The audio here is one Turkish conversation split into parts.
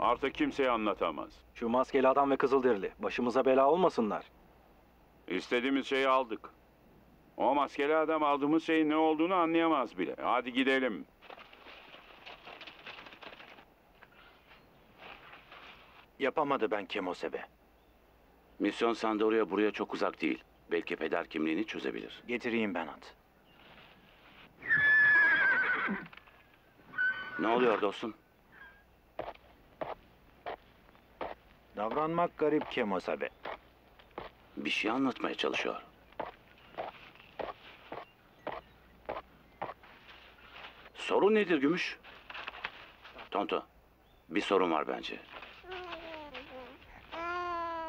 Artık kimseye anlatamaz. Şu maskeli adam ve kızılderili başımıza bela olmasınlar. İstediğimiz şeyi aldık. O maskeli adam aldığımız şeyin ne olduğunu anlayamaz bile. Hadi gidelim. Yapamadı ben Kemosabe. Misyon Sandoria buraya çok uzak değil. Belki peder kimliğini çözebilir. Getireyim ben at. Ne oluyor dostum? Davranmak garip Kemosabe. Bir şey anlatmaya çalışıyor. Sorun nedir Gümüş? Tonto, bir sorun var bence.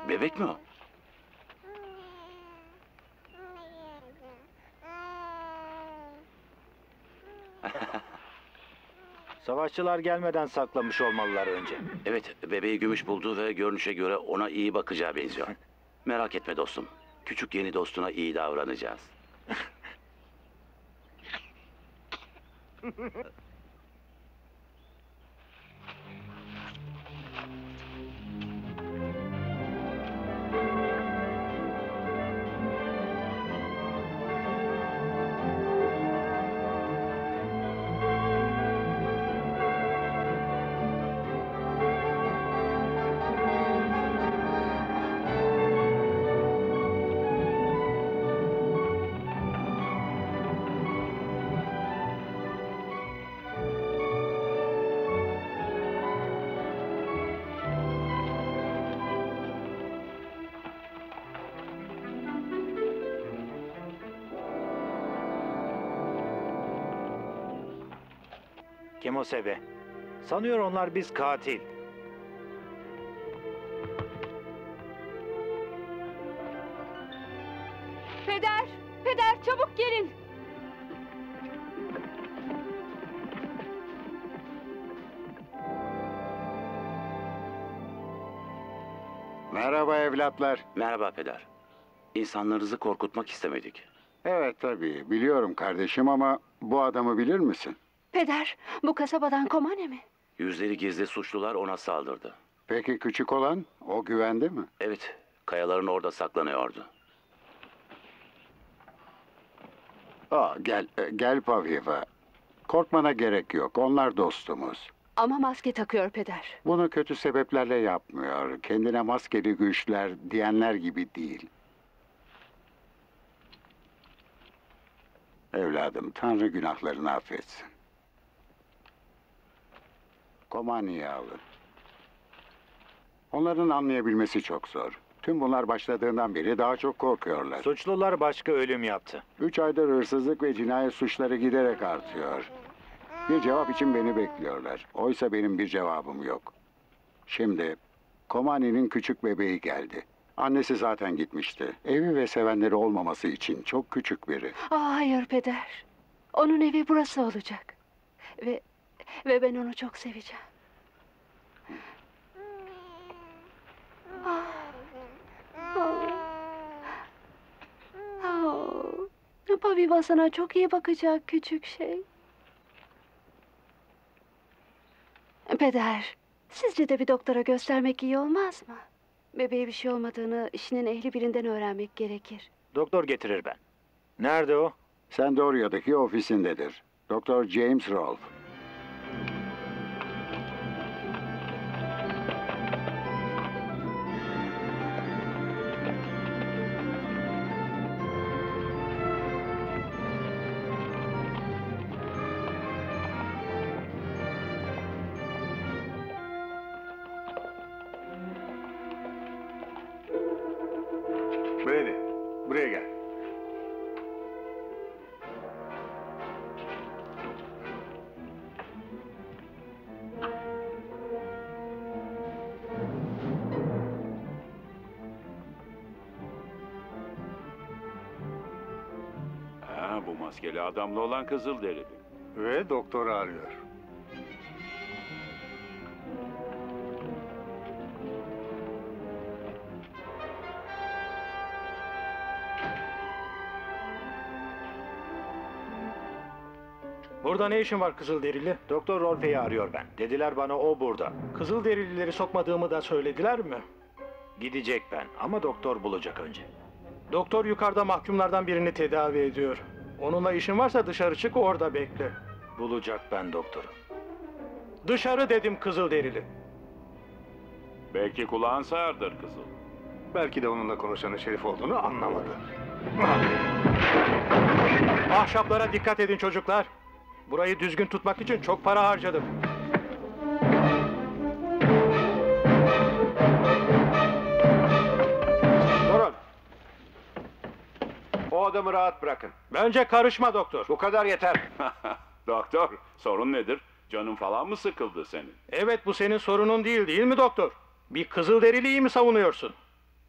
Bebek mi o? Savaşçılar gelmeden saklamış olmalılar önce. Evet, bebeği Gümüş buldu ve görünüşe göre ona iyi bakacağı benziyor. Merak etme dostum, küçük yeni dostuna iyi davranacağız. Kemosabe. Sanıyor onlar biz katil. Peder! Peder çabuk gelin! Merhaba evlatlar. Merhaba peder. İnsanlarınızı korkutmak istemedik. Evet tabii biliyorum kardeşim ama bu adamı bilir misin? Peder, bu kasabadan Komani mi? Yüzleri gizli suçlular ona saldırdı. Peki küçük olan, o güvende mi? Evet, kayaların orada saklanıyordu. Gel Paviva. Korkmana gerek yok, onlar dostumuz. Ama maske takıyor peder. Bunu kötü sebeplerle yapmıyor. Kendine maskeli güçler diyenler gibi değil. Evladım, Tanrı günahlarını affetsin. Komani'yi alın. Onların anlayabilmesi çok zor. Tüm bunlar başladığından beri daha çok korkuyorlar. Suçlular başka ölüm yaptı. 3 aydır hırsızlık ve cinayet suçları giderek artıyor. Bir cevap için beni bekliyorlar. Oysa benim bir cevabım yok. Şimdi Komani'nin küçük bebeği geldi. Annesi zaten gitmişti. Evi ve sevenleri olmaması için çok küçük biri. Hayır peder. Onun evi burası olacak. Ve ben onu çok seveceğim. Paviva sana çok iyi bakacak küçük şey. Peder, sizce de bir doktora göstermek iyi olmaz mı? Bebeğe bir şey olmadığını işinin ehli birinden öğrenmek gerekir. Doktor getirir ben. Nerede o? Sandoria'daki ofisindedir. Doktor James Rolfe. Maskeli adamla olan kızılderili. Ve doktoru arıyor. Burada ne işin var kızılderili? Doktor Rolfe'yi arıyor ben. Dediler bana o burada. Kızılderilileri sokmadığımı da söylediler mi? Gidecek ben ama doktor bulacak önce. Doktor yukarıda mahkumlardan birini tedavi ediyor. Onunla işin varsa dışarı çık, orada bekle. Bulacak ben doktoru. Dışarı dedim Kızılderili. Belki kulağın sağırdır Kızıl. Belki de onunla konuşanın Şerif olduğunu anlamadı. Ahşaplara dikkat edin çocuklar. Burayı düzgün tutmak için çok para harcadım. Durun. O adamı rahat bırakın. Bence karışma doktor. Bu kadar yeter. Doktor, sorun nedir? Canın falan mı sıkıldı senin? Evet, bu senin sorunun değil, değil mi doktor? Bir Kızılderili'yi mi savunuyorsun?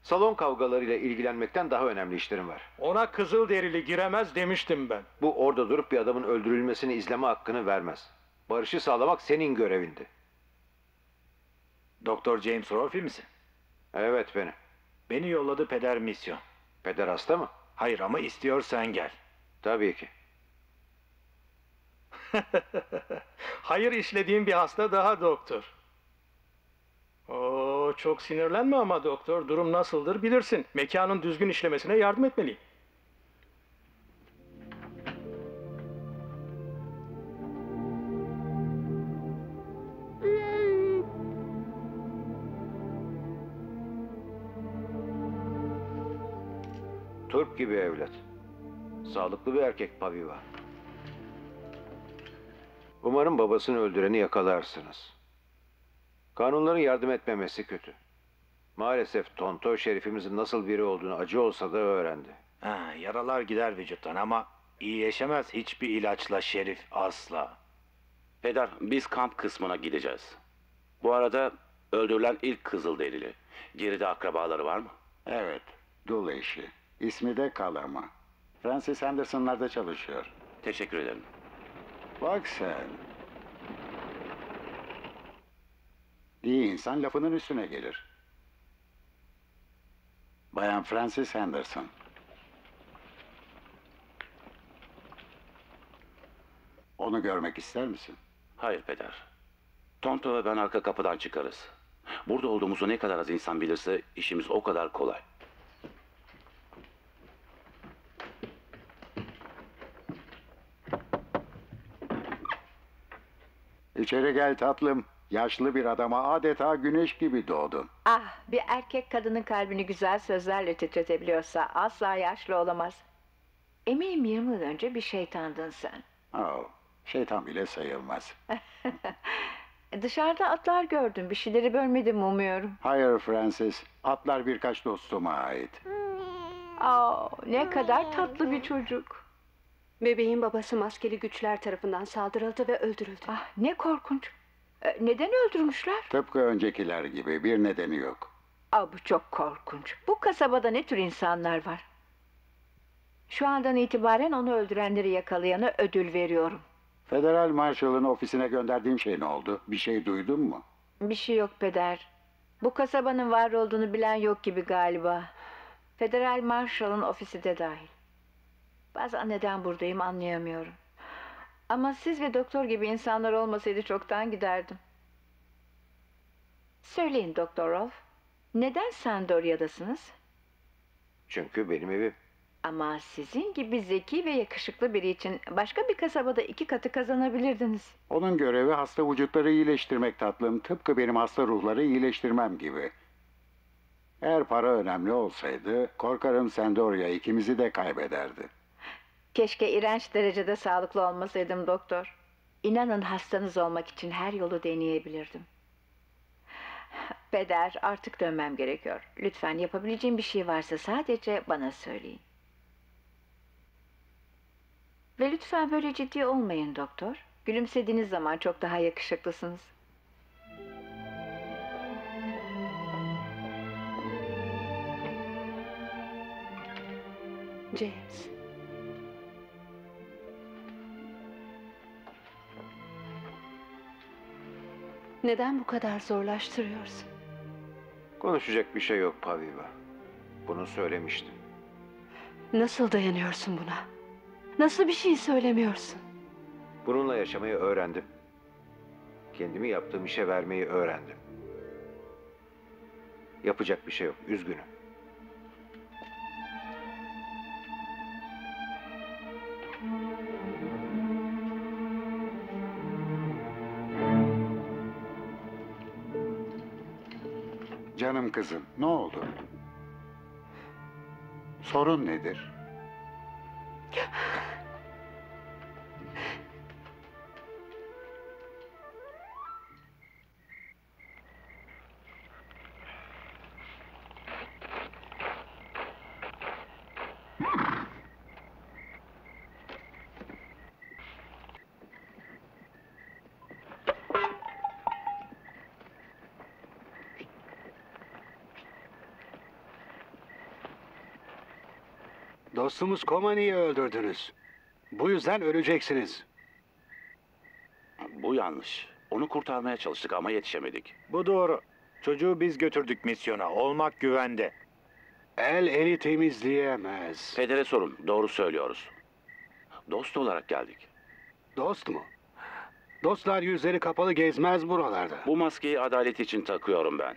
Salon kavgalarıyla ilgilenmekten daha önemli işlerim var. Ona Kızılderili giremez demiştim ben. Bu orada durup bir adamın öldürülmesini izleme hakkını vermez. Barışı sağlamak senin görevindi. Doktor James Rolfe misin? Evet, benim. Beni yolladı Peder misyon. Peder hasta mı? Hayır ama istiyorsan gel. Tabii ki. Hayır işlediğim bir hasta daha doktor. Oo, çok sinirlenme ama doktor. Durum nasıldır bilirsin. Mekanın düzgün işlemesine yardım etmeliyim. Turp gibi evlat. Sağlıklı bir erkek Paviva. Umarım babasını öldüreni yakalarsınız. Kanunların yardım etmemesi kötü. Maalesef Tonto, şerifimizin nasıl biri olduğunu acı olsa da öğrendi. Ha, yaralar gider vücuttan ama iyileşemez hiçbir ilaçla şerif asla. Peder, biz kamp kısmına gideceğiz. Bu arada öldürülen ilk Kızılderili. Geride akrabaları var mı? Evet, dul eşi. İsmi de Kalama. Frances Henderson'larda çalışıyor. Teşekkür ederim. Bak sen. İyi insan lafının üstüne gelir. Bayan Frances Henderson. Onu görmek ister misin? Hayır Peder. Tonto ve ben arka kapıdan çıkarız. Burada olduğumuzu ne kadar az insan bilirse işimiz o kadar kolay. İçeri gel tatlım. Yaşlı bir adama adeta güneş gibi doğdun. Ah, bir erkek kadının kalbini güzel sözlerle titretebiliyorsa asla yaşlı olamaz. Eminim 20 yıl önce bir şeytandın sen. Oh, şeytan bile sayılmaz. Dışarıda atlar gördüm. Bir şeyleri bölmedim umuyorum. Hayır Frances, atlar birkaç dostuma ait. Oh, ne kadar tatlı bir çocuk. Bebeğin babası maskeli güçler tarafından saldırıldı ve öldürüldü. Ah, ne korkunç. Neden öldürmüşler? Tıpkı öncekiler gibi bir nedeni yok. Ah, bu çok korkunç. Bu kasabada ne tür insanlar var? Şu andan itibaren onu öldürenleri yakalayana ödül veriyorum. Federal Marshall'ın ofisine gönderdiğim şey ne oldu? Bir şey duydun mu? Bir şey yok Peder. Bu kasabanın var olduğunu bilen yok gibi galiba. Federal Marshall'ın ofisi de dahil. Bazen neden buradayım anlayamıyorum. Ama siz ve doktor gibi insanlar olmasaydı çoktan giderdim. Söyleyin Doktor Rolfe, neden Sandoria'dasınız? Çünkü benim evim. Ama sizin gibi zeki ve yakışıklı biri için başka bir kasabada 2 katı kazanabilirdiniz. Onun görevi hasta vücutları iyileştirmek tatlım. Tıpkı benim hasta ruhları iyileştirmem gibi. Eğer para önemli olsaydı korkarım Sandoria ikimizi de kaybederdi. Keşke iğrenç derecede sağlıklı olmasaydım doktor. İnanın hastanız olmak için her yolu deneyebilirdim. Peder, artık dönmem gerekiyor. Lütfen yapabileceğim bir şey varsa sadece bana söyleyin. Ve lütfen böyle ciddi olmayın doktor. Gülümsediğiniz zaman çok daha yakışıklısınız. James. Neden bu kadar zorlaştırıyorsun? Konuşacak bir şey yok Paviva. Bunu söylemiştim. Nasıl dayanıyorsun buna? Nasıl bir şey söylemiyorsun? Bununla yaşamayı öğrendim. Kendimi yaptığım işe vermeyi öğrendim. Yapacak bir şey yok, üzgünüm. Canım kızım, ne oldu? Sorun nedir? Dostumuz Komani'yi öldürdünüz. Bu yüzden öleceksiniz. Bu yanlış. Onu kurtarmaya çalıştık ama yetişemedik. Bu doğru. Çocuğu biz götürdük misyona. Olmak güvende. El eli temizleyemez. Pedere sorun. Doğru söylüyoruz. Dost olarak geldik. Dost mu? Dostlar yüzleri kapalı gezmez buralarda. Bu maskeyi adalet için takıyorum ben.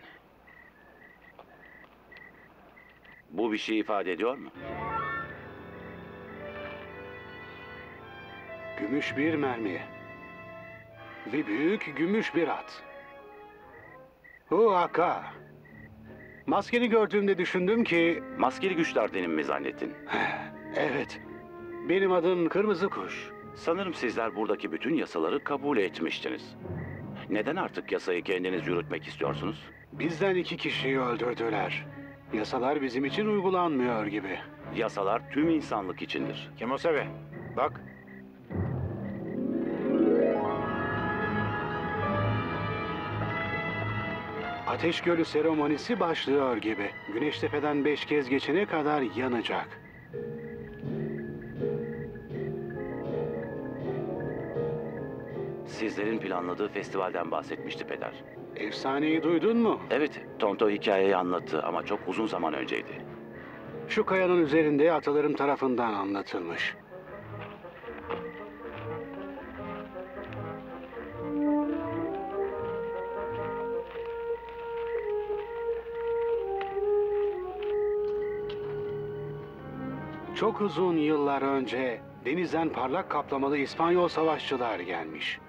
Bu bir şey ifade ediyor mu? Gümüş bir mermi ve büyük gümüş bir at. Huaka. Maskeli gördüğümde düşündüm ki... Maskeli güçlerdenim mi zannettin? Evet. Benim adım Kırmızı Kuş. Sanırım sizler buradaki bütün yasaları kabul etmiştiniz. Neden artık yasayı kendiniz yürütmek istiyorsunuz? Bizden 2 kişiyi öldürdüler. Yasalar bizim için uygulanmıyor gibi. Yasalar tüm insanlık içindir. Kemosabe, bak... Ateş Gölü seremonisi başlıyor gibi. Güneş tepeden 5 kez geçene kadar yanacak. Sizlerin planladığı festivalden bahsetmişti Peder. Efsaneyi duydun mu? Evet, Tonto hikayeyi anlattı ama çok uzun zaman önceydi. Şu kayanın üzerinde atalarım tarafından anlatılmış. Çok uzun yıllar önce denizden parlak kaplamalı İspanyol savaşçılar gelmiş.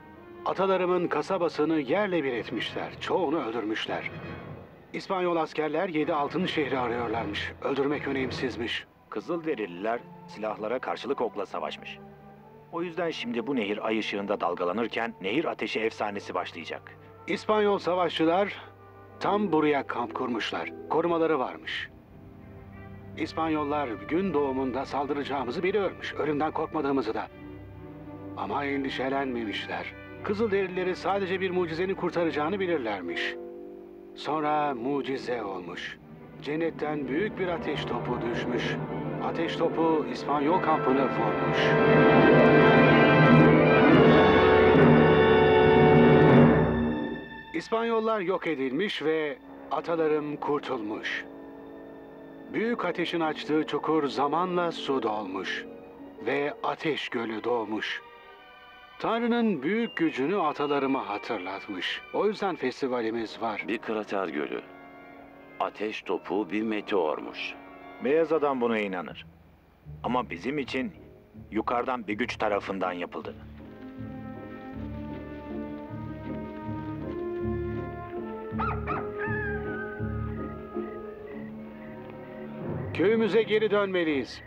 Atalarımın kasabasını yerle bir etmişler. Çoğunu öldürmüşler. İspanyol askerler 7 altın şehri arıyorlarmış. Öldürmek önemsizmiş. Kızılderililer silahlara karşılık okla savaşmış. O yüzden şimdi bu nehir ay ışığında dalgalanırken nehir ateşi efsanesi başlayacak. İspanyol savaşçılar tam buraya kamp kurmuşlar. Korumaları varmış. İspanyollar gün doğumunda saldıracağımızı biliyormuş, ölümden korkmadığımızı da. Ama endişelenmemişler. Kızılderilileri sadece bir mucizenin kurtaracağını bilirlermiş. Sonra mucize olmuş. Cennetten büyük bir ateş topu düşmüş. Ateş topu İspanyol kampını vurmuş. İspanyollar yok edilmiş ve atalarım kurtulmuş. Büyük ateşin açtığı çukur zamanla su dolmuş ve Ateş Gölü doğmuş. Tanrı'nın büyük gücünü atalarıma hatırlatmış. O yüzden festivalimiz var. Bir krater gölü. Ateş topu bir meteormuş. Beyaz adam buna inanır. Ama bizim için yukarıdan bir güç tarafından yapıldı. Köyümüze geri dönmeliyiz.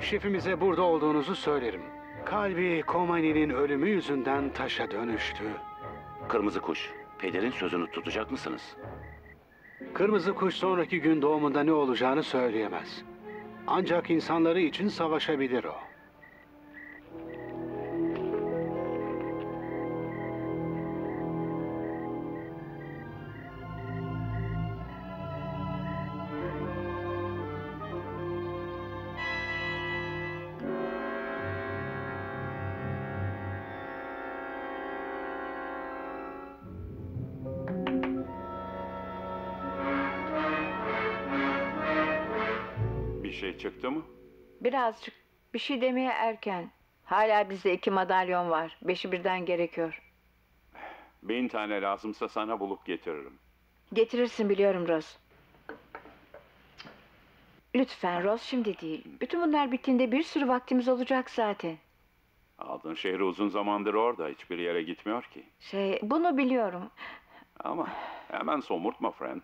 Şefimize burada olduğunuzu söylerim. Kalbi Komani'nin ölümü yüzünden taşa dönüştü. Kırmızı Kuş, Peder'in sözünü tutacak mısınız? Kırmızı Kuş sonraki gün doğumunda ne olacağını söyleyemez. Ancak insanları için savaşabilir o. Çıktı mı? Birazcık. Bir şey demeye erken. Hala bizde 2 madalyon var. 5'i birden gerekiyor. 1000 tane lazımsa sana bulup getiririm. Getirirsin biliyorum Ross. Lütfen Ross, şimdi değil. Bütün bunlar bittiğinde bir sürü vaktimiz olacak zaten. Altın Şehri uzun zamandır orada. Hiçbir yere gitmiyor ki. Bunu biliyorum. Ama Hemen somurtma Fren.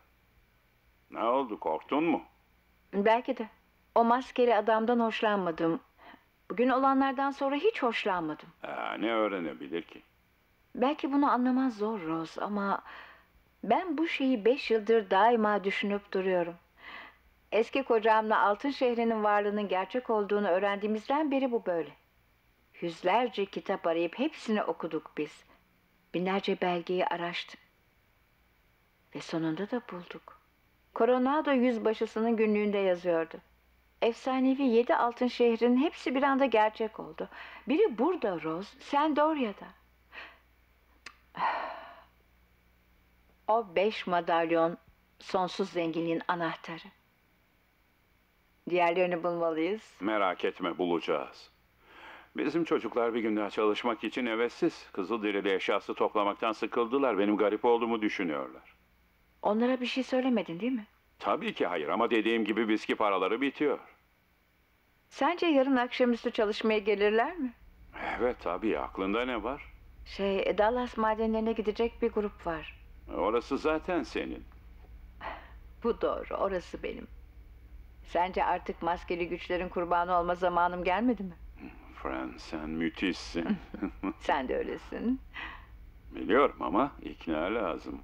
Ne oldu, korktun mu? Belki de. O maskeli adamdan hoşlanmadım. Bugün olanlardan sonra hiç hoşlanmadım. Ne öğrenebilir ki? Belki bunu anlamaz zor Rose ama... Ben bu şeyi 5 yıldır daima düşünüp duruyorum. Eski kocamla Altın Şehri'nin varlığının gerçek olduğunu öğrendiğimizden beri bu böyle. Yüzlerce kitap arayıp hepsini okuduk biz. Binlerce belgeyi araştık. Ve sonunda da bulduk. Coronado yüzbaşısının günlüğünde yazıyordu. Efsanevi 7 altın şehrin hepsi bir anda gerçek oldu. Biri burada Rose, Sandoria'da. O 5 madalyon sonsuz zenginliğin anahtarı. Diğerlerini bulmalıyız. Merak etme, bulacağız. Bizim çocuklar bir gün daha çalışmak için hevessiz. Kızılderili eşyası toplamaktan sıkıldılar. Benim garip olduğumu düşünüyorlar. Onlara bir şey söylemedin değil mi? Tabii ki hayır ama dediğim gibi viski paraları bitiyor. Sence yarın akşamüstü çalışmaya gelirler mi? Evet tabii, aklında ne var? Dallas madenlerine gidecek bir grup var. Orası zaten senin. Bu doğru, orası benim. Sence artık maskeli güçlerin kurbanı olma zamanım gelmedi mi? Fran, sen müthişsin. Sen de öylesin. Biliyorum ama ikna lazım.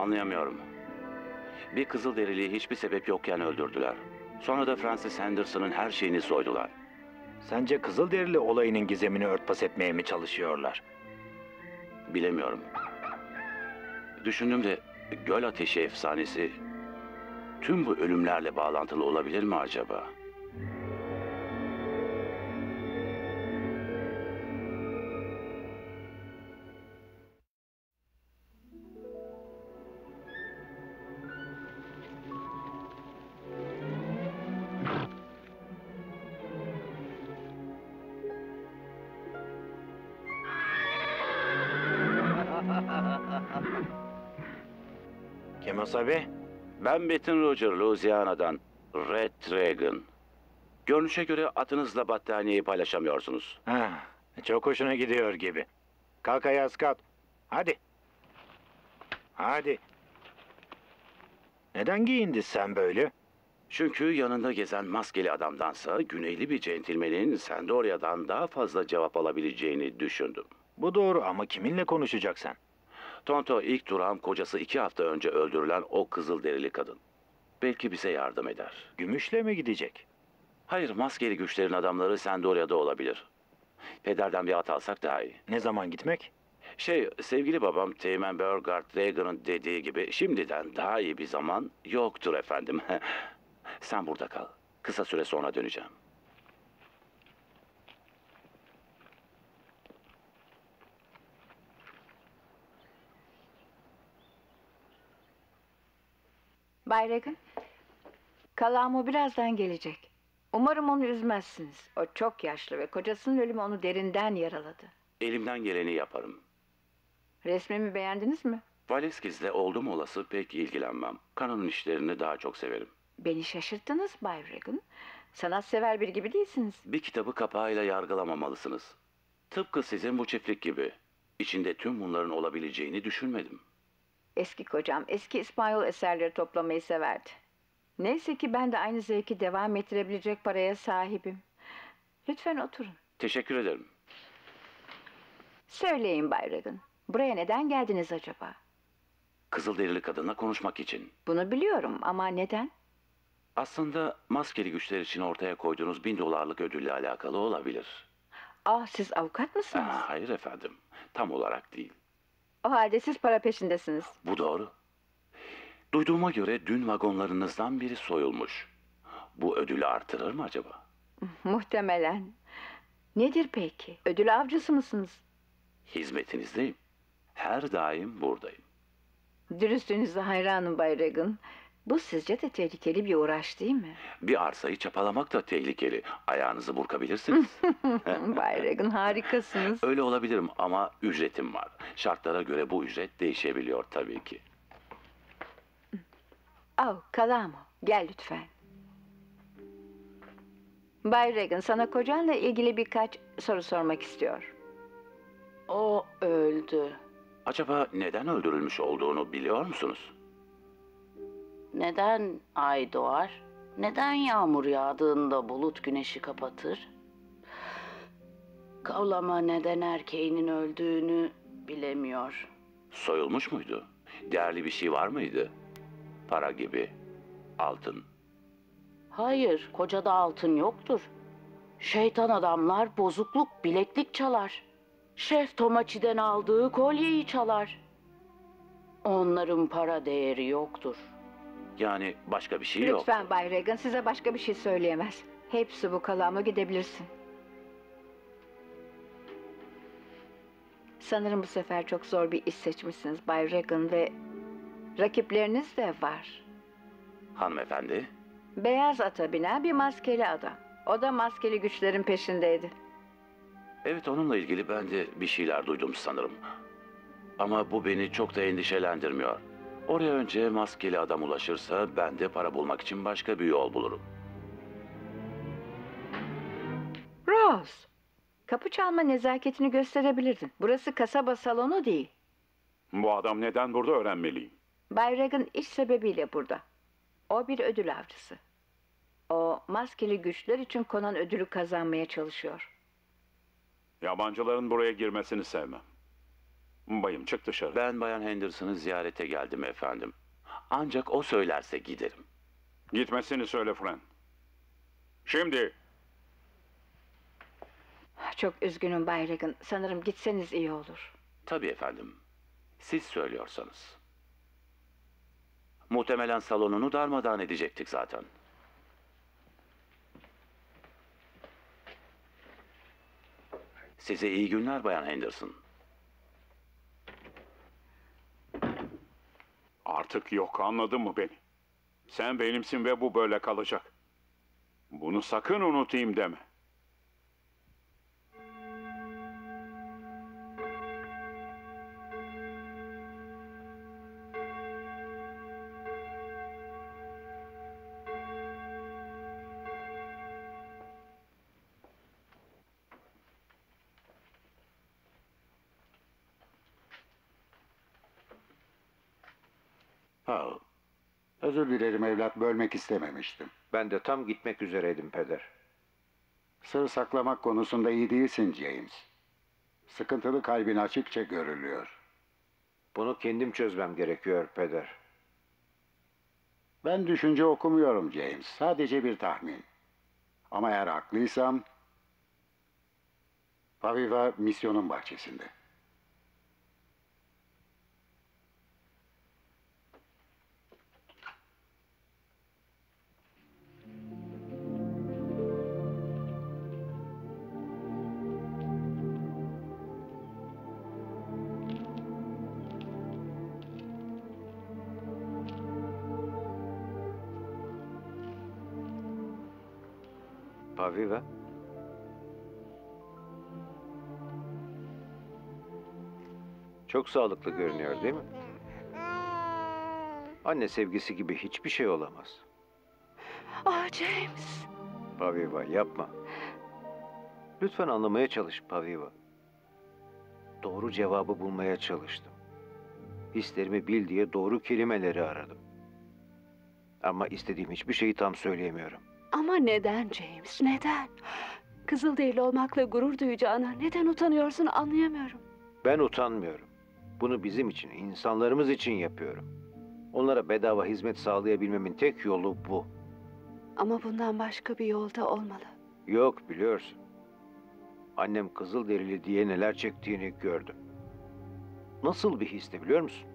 Anlayamıyorum. Bir Kızılderili'yi hiçbir sebep yokken öldürdüler. Sonra da Frances Henderson'ın her şeyini soydular. Sence Kızılderili olayının gizemini örtbas etmeye mi çalışıyorlar? Bilemiyorum. Düşündüm de göl ateşi efsanesi tüm bu ölümlerle bağlantılı olabilir mi acaba? Kemosabe? Ben Betin Roger, Louisiana'dan. Brad Reagan. Görünüşe göre atınızla battaniyeyi paylaşamıyorsunuz. Çok hoşuna gidiyor gibi. Kalk ayağa Scott. Hadi. Hadi. Neden giyindin sen böyle? Çünkü yanında gezen maskeli adamdansa güneyli bir centilmenin Sandoria'dan daha fazla cevap alabileceğini düşündüm. Bu doğru ama kiminle konuşacaksın? Tonto ilk durağım kocası 2 hafta önce öldürülen o Kızılderili kadın. Belki bize yardım eder. Gümüşle mi gidecek? Hayır, maskeli güçlerin adamları Sandoria'da olabilir. Pederden bir at alsak daha iyi. Ne zaman gitmek? Sevgili babam Teğmen Burgard Reagan'ın dediği gibi şimdiden daha iyi bir zaman yoktur efendim. Sen burada kal. Kısa süre sonra döneceğim. Bay Reagan, Kalamo birazdan gelecek. Umarım onu üzmezsiniz. O çok yaşlı ve kocasının ölümü onu derinden yaraladı. Elimden geleni yaparım. Resmimi beğendiniz mi? Valeskiz'le oldum olası pek ilgilenmem. Kanonun işlerini daha çok severim. Beni şaşırttınız Bay Reagan. Sanatsever bir gibi değilsiniz. Bir kitabı kapağıyla yargılamamalısınız. Tıpkı sizin bu çiftlik gibi. İçinde tüm bunların olabileceğini düşünmedim. Eski kocam eski İspanyol eserleri toplamayı severdi. Neyse ki ben de aynı zevki devam ettirebilecek paraya sahibim. Lütfen oturun. Teşekkür ederim. Söyleyin Bay Reagan, buraya neden geldiniz acaba? Kızılderili kadınla konuşmak için. Bunu biliyorum ama neden? Aslında maskeli güçler için ortaya koyduğunuz $1000'lık ödülle alakalı olabilir. Ah, siz avukat mısınız? Hayır efendim, tam olarak değil. O halde siz para peşindesiniz. Bu doğru. Duyduğuma göre dün vagonlarınızdan biri soyulmuş. Bu ödülü artırır mı acaba? Muhtemelen. Nedir peki? Ödül avcısı mısınız? Hizmetinizdeyim. Her daim buradayım. Dürüstlüğünüze hayranım Bay Reagan. Bu sizce de tehlikeli bir uğraş değil mi? Bir arsayı çapalamak da tehlikeli. Ayağınızı burkabilirsiniz. Bay Reagan harikasınız. Öyle olabilirim ama ücretim var. Şartlara göre bu ücret değişebiliyor tabii ki. Kalamo, gel lütfen. Bay Reagan, sana kocanla ilgili birkaç soru sormak istiyor. O öldü. Acaba neden öldürülmüş olduğunu biliyor musunuz? Neden ay doğar? Neden yağmur yağdığında bulut güneşi kapatır? Kavlama neden erkeğinin öldüğünü bilemiyor. Soyulmuş muydu? Değerli bir şey var mıydı? Para gibi, altın. Hayır, kocada altın yoktur. Şeytan adamlar bozukluk, bileklik çalar. Şef Tomachi'den aldığı kolyeyi çalar. Onların para değeri yoktur. Yani başka bir şey yok. Lütfen Bay Reagan, size başka bir şey söyleyemez. Hepsi bu, Kalamo, gidebilirsin. Sanırım bu sefer çok zor bir iş seçmişsiniz Bay Reagan ve rakipleriniz de var. Hanımefendi? Beyaz ata binen bir maskeli adam. O da maskeli güçlerin peşindeydi. Evet, onunla ilgili ben de bir şeyler duydum sanırım. Ama bu beni çok da endişelendirmiyor. Oraya önce maskeli adam ulaşırsa ben de para bulmak için başka bir yol bulurum. Ross, kapı çalma nezaketini gösterebilirdin. Burası kasaba salonu değil. Bu adam neden burada öğrenmeliyim? Bay Reagan iş sebebiyle burada. O bir ödül avcısı. O maskeli güçler için konan ödülü kazanmaya çalışıyor. Yabancıların buraya girmesini sevmem. Bayım, çık dışarı. Ben Bayan Henderson'ı ziyarete geldim efendim. Ancak o söylerse giderim. Gitmesini söyle Fran. Şimdi. Çok üzgünüm Bay Reagan. Sanırım gitseniz iyi olur. Tabii efendim. Siz söylüyorsanız. Muhtemelen salonunu darmadağın edecektik zaten. Size iyi günler Bayan Henderson. Artık yok, anladın mı beni? Sen benimsin ve bu böyle kalacak. Bunu sakın unutayım deme. Özür dilerim evlat, bölmek istememiştim. Ben de tam gitmek üzereydim peder. Sır saklamak konusunda iyi değilsin James. Sıkıntılı kalbin açıkça görülüyor. Bunu kendim çözmem gerekiyor peder. Ben düşünce okumuyorum James. Sadece bir tahmin. Ama eğer haklıysam... Paviva misyonun bahçesinde. Paviva? Çok sağlıklı görünüyor değil mi? Anne sevgisi gibi hiçbir şey olamaz. Ah James! Paviva yapma. Lütfen anlamaya çalış Paviva. Doğru cevabı bulmaya çalıştım. Hislerimi bil diye doğru kelimeleri aradım. Ama istediğim hiçbir şeyi tam söyleyemiyorum. Ama neden James, neden? Kızılderili olmakla gurur duyacağına neden utanıyorsun anlayamıyorum. Ben utanmıyorum. Bunu bizim için, insanlarımız için yapıyorum. Onlara bedava hizmet sağlayabilmemin tek yolu bu. Ama bundan başka bir yolda olmalı. Yok biliyorsun. Annem Kızılderili diye neler çektiğini gördüm. Nasıl bir histi biliyor musun?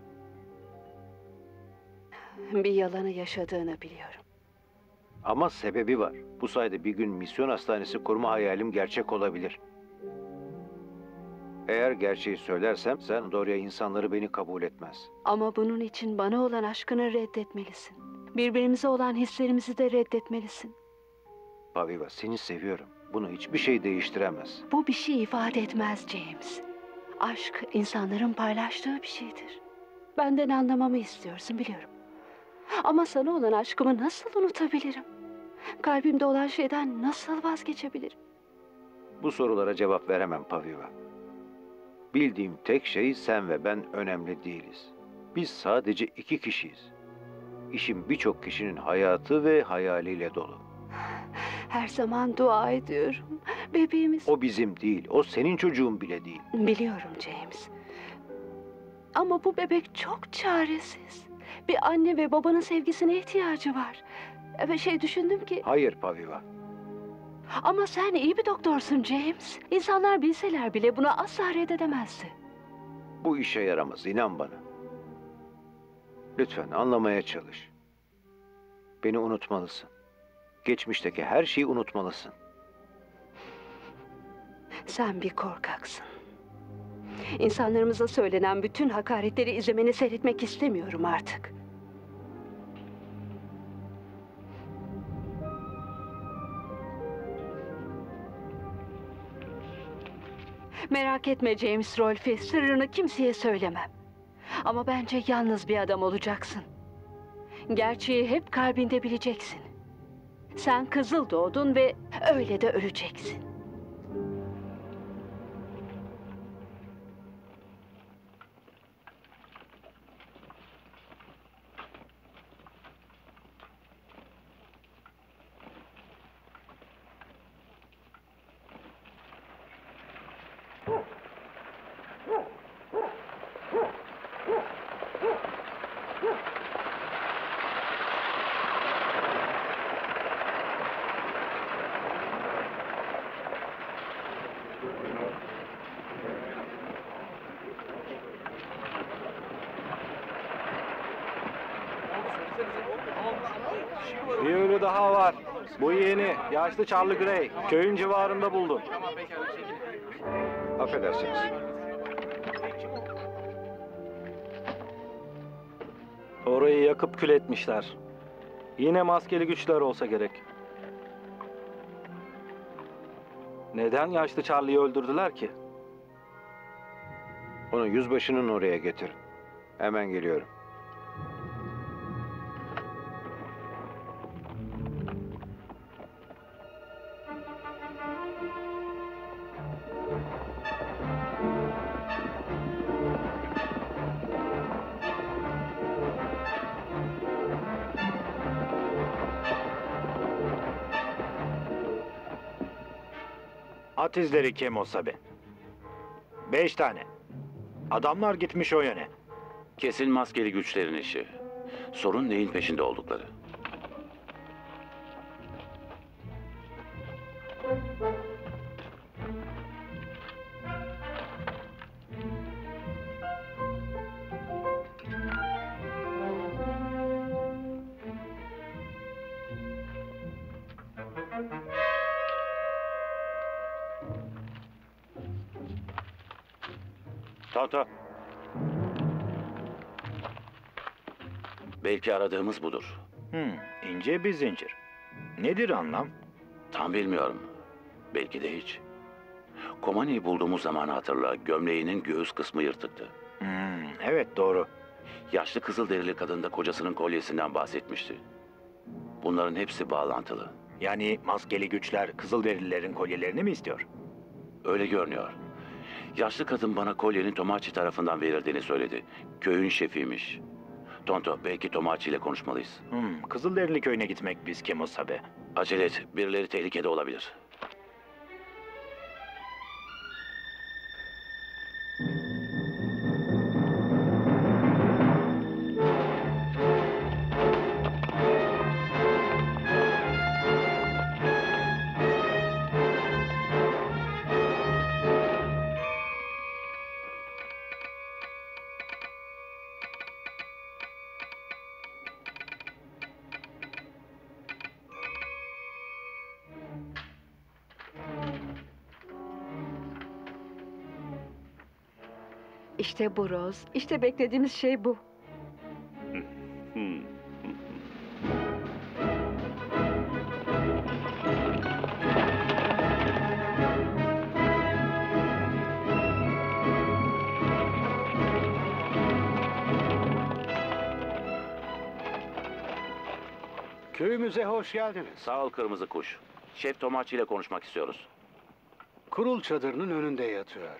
Bir yalanı yaşadığını biliyorum. Ama sebebi var. Bu sayede bir gün misyon hastanesi kurma hayalim gerçek olabilir. Eğer gerçeği söylersem Sandoria insanları beni kabul etmez. Ama bunun için bana olan aşkını reddetmelisin. Birbirimize olan hislerimizi de reddetmelisin. Paviva seni seviyorum. Bunu hiçbir şey değiştiremez. Bu bir şey ifade etmez James. Aşk insanların paylaştığı bir şeydir. Benden anlamamı istiyorsun biliyorum. Ama sana olan aşkımı nasıl unutabilirim? Kalbimde olan şeyden nasıl vazgeçebilirim? Bu sorulara cevap veremem Paviva. Bildiğim tek şey sen ve ben önemli değiliz. Biz sadece iki kişiyiz. İşim birçok kişinin hayatı ve hayaliyle dolu. Her zaman dua ediyorum. Bebeğimiz... O bizim değil. O senin çocuğun bile değil. Biliyorum James. Ama bu bebek çok çaresiz. Bir anne ve babanın sevgisine ihtiyacı var. Ve düşündüm ki... Hayır Paviva. Ama sen iyi bir doktorsun James. İnsanlar bilseler bile buna asla reddedemezdi. Bu işe yaramaz. İnan bana. Lütfen anlamaya çalış. Beni unutmalısın. Geçmişteki her şeyi unutmalısın. Sen bir korkaksın. İnsanlarımıza söylenen bütün hakaretleri izlemeni seyretmek istemiyorum artık. Merak etme James Rolfe, sırrını kimseye söylemem. Ama bence yalnız bir adam olacaksın. Gerçeği hep kalbinde bileceksin. Sen kızıl doğdun ve öyle de öleceksin. Bir ölü daha var. Bu yeni, yaşlı Charlie Gray. Köyün civarında buldum. Affedersiniz. Orayı yakıp kül etmişler. Yine maskeli güçler olsa gerek. Neden yaşlı Charlie'yi öldürdüler ki? Onu yüzbaşının oraya getirin. Hemen geliyorum. At izleri Kemosabe. 5 tane. Adamlar gitmiş o yöne. Kesin maskeli güçlerin işi. Sorun neyin peşinde oldukları. Tonto. Belki aradığımız budur. İnce bir zincir. Nedir anlam? Tam bilmiyorum. Belki de hiç. Komani'yi bulduğumuz zamanı hatırla. Gömleğinin göğüs kısmı yırtıktı. Evet, doğru. Yaşlı kızılderili kadın da kocasının kolyesinden bahsetmişti. Bunların hepsi bağlantılı. Yani maskeli güçler kızılderililerin kolyelerini mi istiyor? Öyle görünüyor. Yaşlı kadın bana kolyenin Tomachi tarafından verildiğini söyledi. Köyün şefiymiş. Tonto, belki Tomachi ile konuşmalıyız. Kızılderili köyüne gitmek biz Kemosabe. Acele et, birileri tehlikede olabilir. İşte bu Ross, işte beklediğimiz şey bu. Köyümüze hoş geldiniz. Sağ ol Kırmızı Kuş. Şef Tomachi ile konuşmak istiyoruz. Kurul çadırının önünde yatıyor.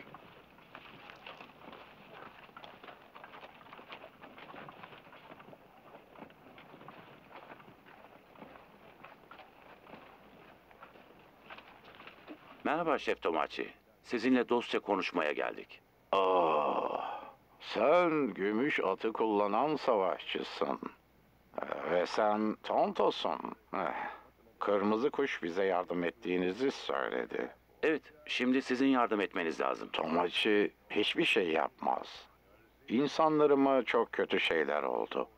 Merhaba Şef Tomachi. Sizinle dostça konuşmaya geldik. Sen gümüş atı kullanan savaşçısın. Ve sen Tonto'sun. Kırmızı Kuş bize yardım ettiğinizi söyledi. Evet, şimdi sizin yardım etmeniz lazım. Tomachi hiçbir şey yapmaz. İnsanlarıma çok kötü şeyler oldu.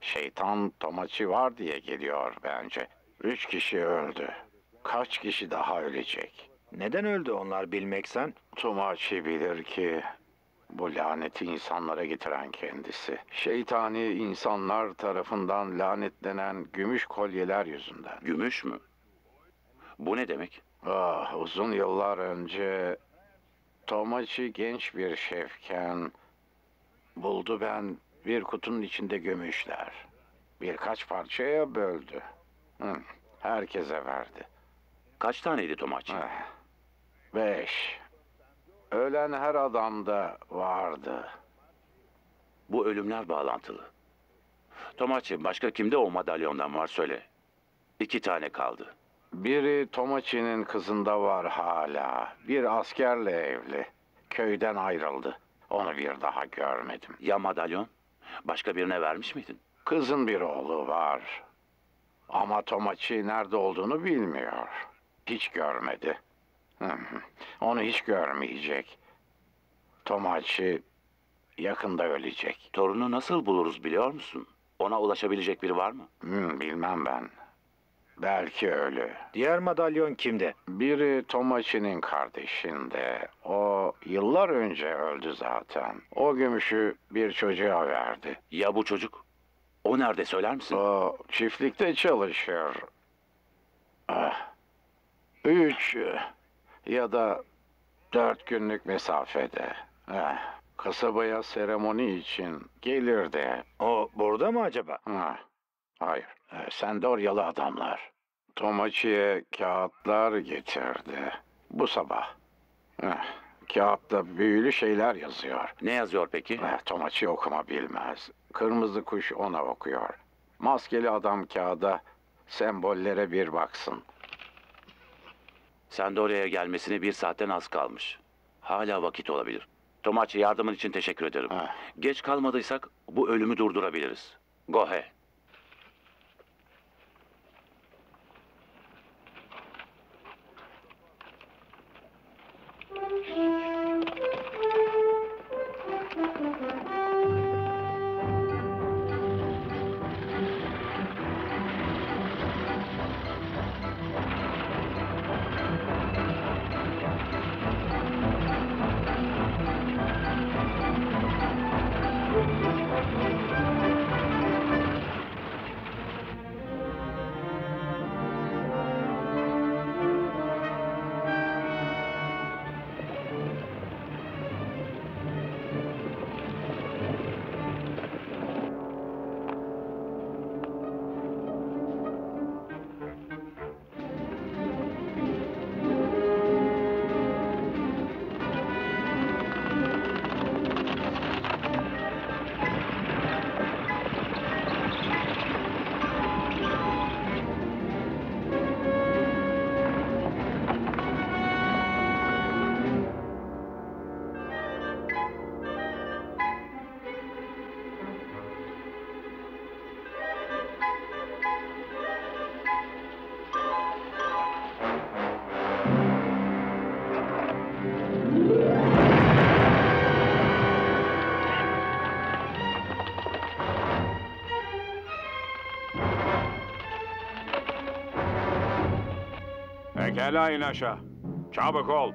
Şeytan Tomachi var diye geliyor bence. 3 kişi öldü. Kaç kişi daha ölecek? Neden öldü onlar bilmeksen? Tomachi bilir ki bu laneti insanlara getiren kendisi. Şeytani insanlar tarafından lanetlenen gümüş kolyeler yüzünden. Gümüş mü? Bu ne demek? Uzun yıllar önce Tomachi genç bir şefken buldu bir kutunun içinde gümüşler. Birkaç parçaya böldü. Herkese verdi. Kaç taneydi Tomachi? 5. Ölen her adamda vardı. Bu ölümler bağlantılı. Tomachi, başka kimde o madalyondan var söyle. 2 tane kaldı. Biri Tomachi'nin kızında var hala. Bir askerle evli. Köyden ayrıldı. Onu bir daha görmedim. Ya madalyon? Başka birine vermiş miydin? Kızın bir oğlu var. Ama Tomachi nerede olduğunu bilmiyor. Hiç görmedi. Onu hiç görmeyecek. Tomachi yakında ölecek. Torunu nasıl buluruz biliyor musun? Ona ulaşabilecek biri var mı? Bilmem ben. Belki ölü. Diğer madalyon kimde? Biri Tomachi'nin kardeşinde. O yıllar önce öldü zaten. O gümüşü bir çocuğa verdi. Ya bu çocuk? O nerede söyler misin? O çiftlikte çalışır. 3 ya da 4 günlük mesafede. Kasabaya seremoni için gelirdi. O burada mı acaba? Hayır. Sandoryalı adamlar Tomachi'ye kağıtlar getirdi. Bu sabah. Kağıtta büyülü şeyler yazıyor. Ne yazıyor peki? Tomachi okuma bilmez. Kırmızı Kuş ona okuyor. Maskeli adam kağıda sembollere bir baksın. Sandoria'ya gelmesine 1 saatten az kalmış. Hala vakit olabilir. Tomachi, yardımın için teşekkür ederim. Geç kalmadıysak bu ölümü durdurabiliriz. Go ahead. Pekala, in aşağı. Çabuk ol.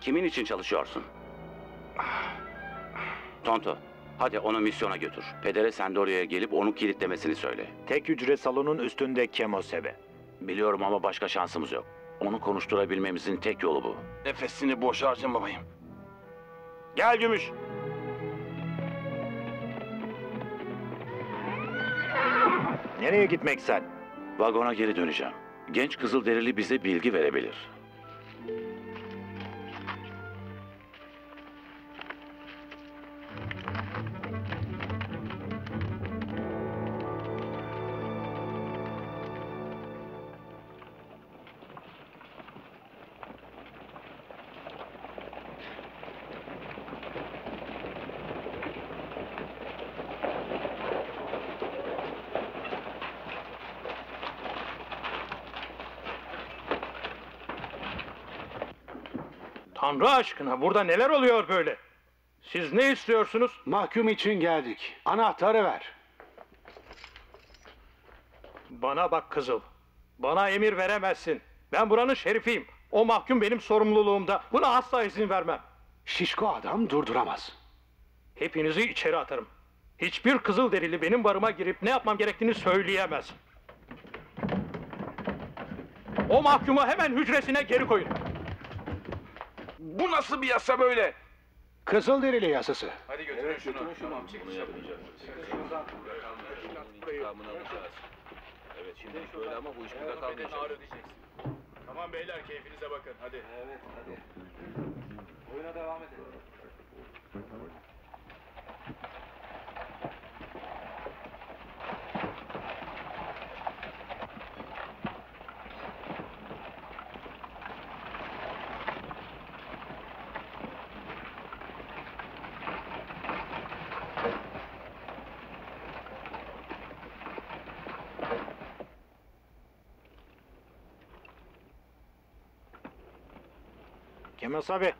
Kimin için çalışıyorsun? Tonto, hadi onu misyona götür. Pedere Sandoria'ya gelip onu kilitlemesini söyle. Tek hücre salonun üstünde Kemosabe. Biliyorum ama başka şansımız yok. Onu konuşturabilmemizin tek yolu bu. Nefesini boş harcamayayım. Gel Gümüş! Nereye gitmek sen? Vagona geri döneceğim. Genç Kızılderili bize bilgi verebilir. Tanrı aşkına, burada neler oluyor böyle? Siz ne istiyorsunuz? Mahkum için geldik. Anahtarı ver. Bana bak Kızıl. Bana emir veremezsin. Ben buranın şerifiyim. O mahkum benim sorumluluğumda. Buna asla izin vermem. Şişko adam durduramaz. Hepinizi içeri atarım. Hiçbir Kızılderili benim barıma girip ne yapmam gerektiğini söyleyemez. O mahkumu hemen hücresine geri koyun. Bu nasıl bir yasa böyle? Kızılderili yasası. Hadi götürün, evet, şunu. Götürün şunu. Evet, şimdi şöyle ama bu iş burada kalmayacak. Tamam beyler, keyfinize bakın. Hadi. Evet, hadi. Oyuna devam edelim. Kemosabe.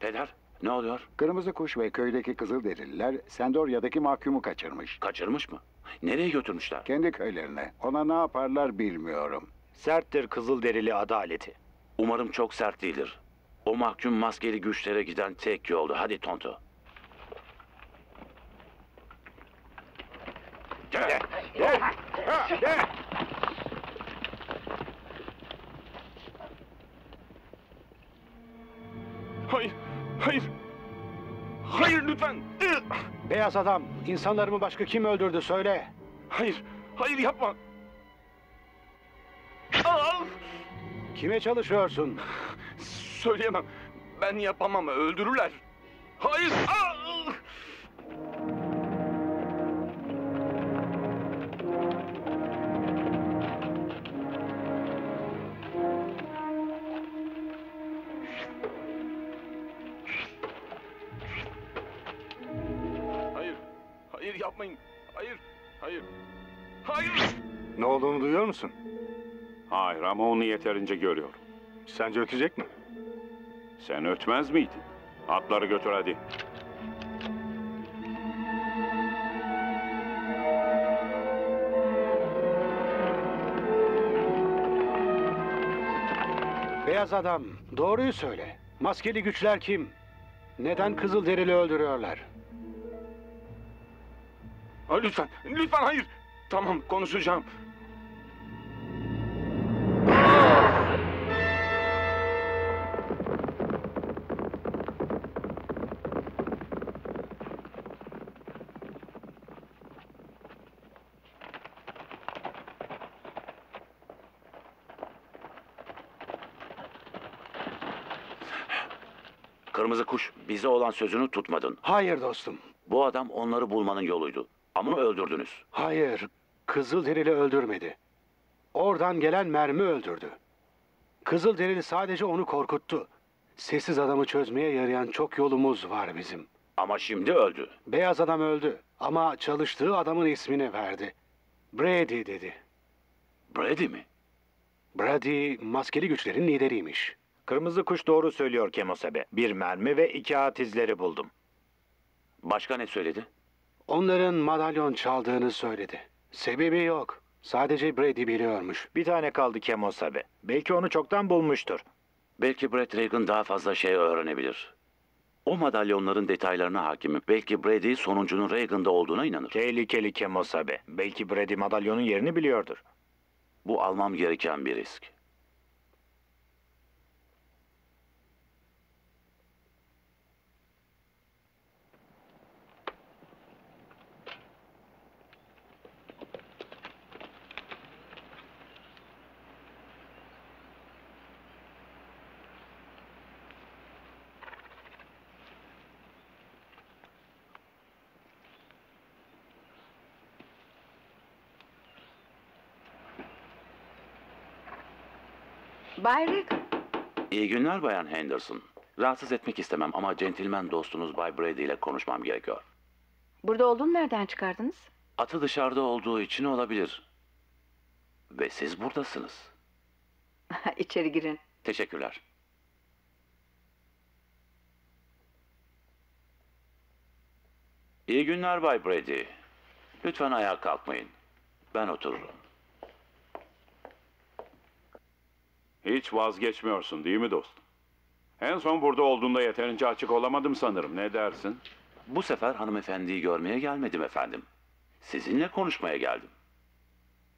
Peder, Ne oluyor? Kırmızı Kuş ve köydeki Kızılderililer Sandoria'daki mahkumu kaçırmış. Kaçırmış mı? Nereye götürmüşler? Kendi köylerine. Ona ne yaparlar bilmiyorum. Serttir Kızılderili adaleti. Umarım çok sert değildir. O mahkum maskeli güçlere giden tek yoldu. Hadi Tonto. Gel! Gel! Gel! Hayır! Hayır! Hayır lütfen! Beyaz adam, insanlarımı başka kim öldürdü söyle! Hayır! Hayır yapma! Kime çalışıyorsun? Söyleyemem. Ben yapamam. Öldürürler. Hayır! Hayır! Hayır yapmayın! Hayır! Hayır! Hayır! Ne olduğunu duyuyor musun? Hayır ama onu yeterince görüyorum. Sence ötecek mi? Sen ötmez miydin? Atları götür hadi. Beyaz adam, doğruyu söyle. Maskeli güçler kim? Neden Kızılderili öldürüyorlar? Lütfen, lütfen hayır. Tamam, konuşacağım. Kırmızı Kuş, bize olan sözünü tutmadın. Hayır dostum. Bu adam onları bulmanın yoluydu. Ama öldürdünüz. Hayır, Kızılderili öldürmedi. Oradan gelen mermi öldürdü. Kızılderili sadece onu korkuttu. Sessiz adamı çözmeye yarayan çok yolumuz var bizim. Ama şimdi öldü. Beyaz adam öldü ama çalıştığı adamın ismini verdi. Brady dedi. Brady mi? Brady, maskeli güçlerin lideriymiş. Kırmızı Kuş doğru söylüyor Kemosabe. Bir mermi ve 2 at izleri buldum. Başka ne söyledi? Onların madalyon çaldığını söyledi. Sebebi yok. Sadece Brady biliyormuş. Bir tane kaldı Kemosabe. Belki onu çoktan bulmuştur. Belki Brad Reagan daha fazla şey öğrenebilir. O madalyonların detaylarına hakimim. Belki Brady sonuncunun Reagan'da olduğuna inanır. Tehlikeli Kemosabe. Belki Brady madalyonun yerini biliyordur. Bu almam gereken bir risk. Bay Reagan. İyi günler Bayan Henderson. Rahatsız etmek istemem ama centilmen dostunuz Bay Brady ile konuşmam gerekiyor. Burada olduğunu nereden çıkardınız? Atı dışarıda olduğu için olabilir. Ve siz buradasınız. İçeri girin. Teşekkürler. İyi günler Bay Brady. Lütfen ayağa kalkmayın. Ben otururum. Hiç vazgeçmiyorsun değil mi dostum? En son burada olduğunda yeterince açık olamadım sanırım. Ne dersin? Bu sefer hanımefendiyi görmeye gelmedim efendim. Sizinle konuşmaya geldim.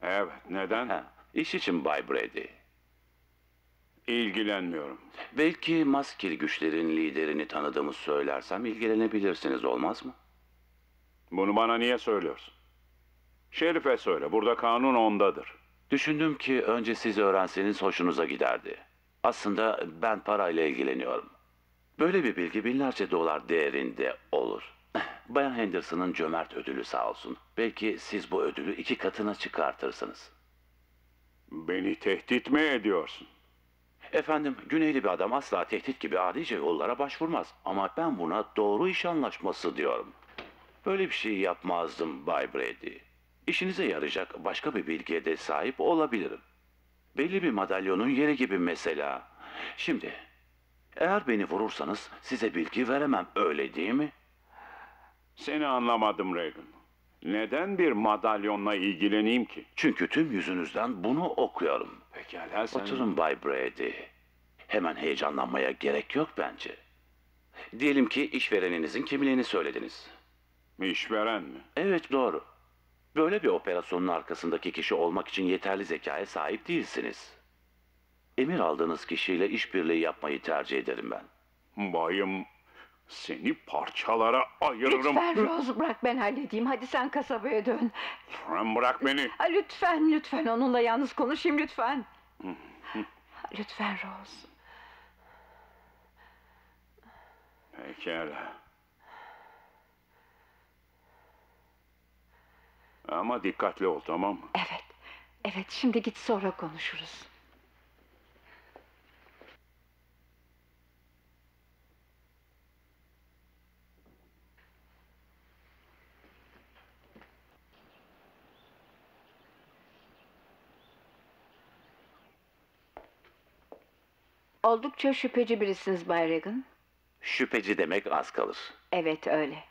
Evet, neden? İş için Bay Brady. İlgilenmiyorum. Belki maskeli güçlerin liderini tanıdığımı söylersem ilgilenebilirsiniz, olmaz mı? Bunu bana niye söylüyorsun? Şerife söyle, burada kanun ondadır. Düşündüm ki önce siz öğrenseniz hoşunuza giderdi. Aslında ben parayla ilgileniyorum. Böyle bir bilgi binlerce dolar değerinde olur. Bayan Henderson'ın cömert ödülü sağ olsun. Belki siz bu ödülü 2 katına çıkartırsınız. Beni tehdit mi ediyorsun? Efendim, Güneyli bir adam asla tehdit gibi adice yollara başvurmaz. Ama ben buna doğru iş anlaşması diyorum. Böyle bir şey yapmazdım Bay Brady. İşinize yarayacak başka bir bilgiye de sahip olabilirim. Belli bir madalyonun yeri gibi mesela. Şimdi Eğer beni vurursanız size bilgi veremem, öyle değil mi? Seni anlamadım Reagan. Neden bir madalyonla ilgileneyim ki? Çünkü tüm yüzünüzden bunu okuyorum. Pekala sen... Oturun Bay Brady. Hemen heyecanlanmaya gerek yok bence. Diyelim ki işvereninizin kimliğini söylediniz. İşveren mi? Evet, doğru. Böyle bir operasyonun arkasındaki kişi olmak için yeterli zekaya sahip değilsiniz. Emir aldığınız kişiyle işbirliği yapmayı tercih ederim ben. Bayım, seni parçalara ayırırım. Lütfen Rose, bırak ben halledeyim. Hadi sen kasabaya dön. Lütfen bırak beni. Lütfen, lütfen onunla yalnız konuşayım lütfen. Lütfen Rose. Pekala. Ama dikkatli ol, tamam mı? Evet, evet. Şimdi git, sonra konuşuruz. Oldukça şüpheci birisiniz Bay Reagan. Şüpheci demek az kalır. Evet, öyle.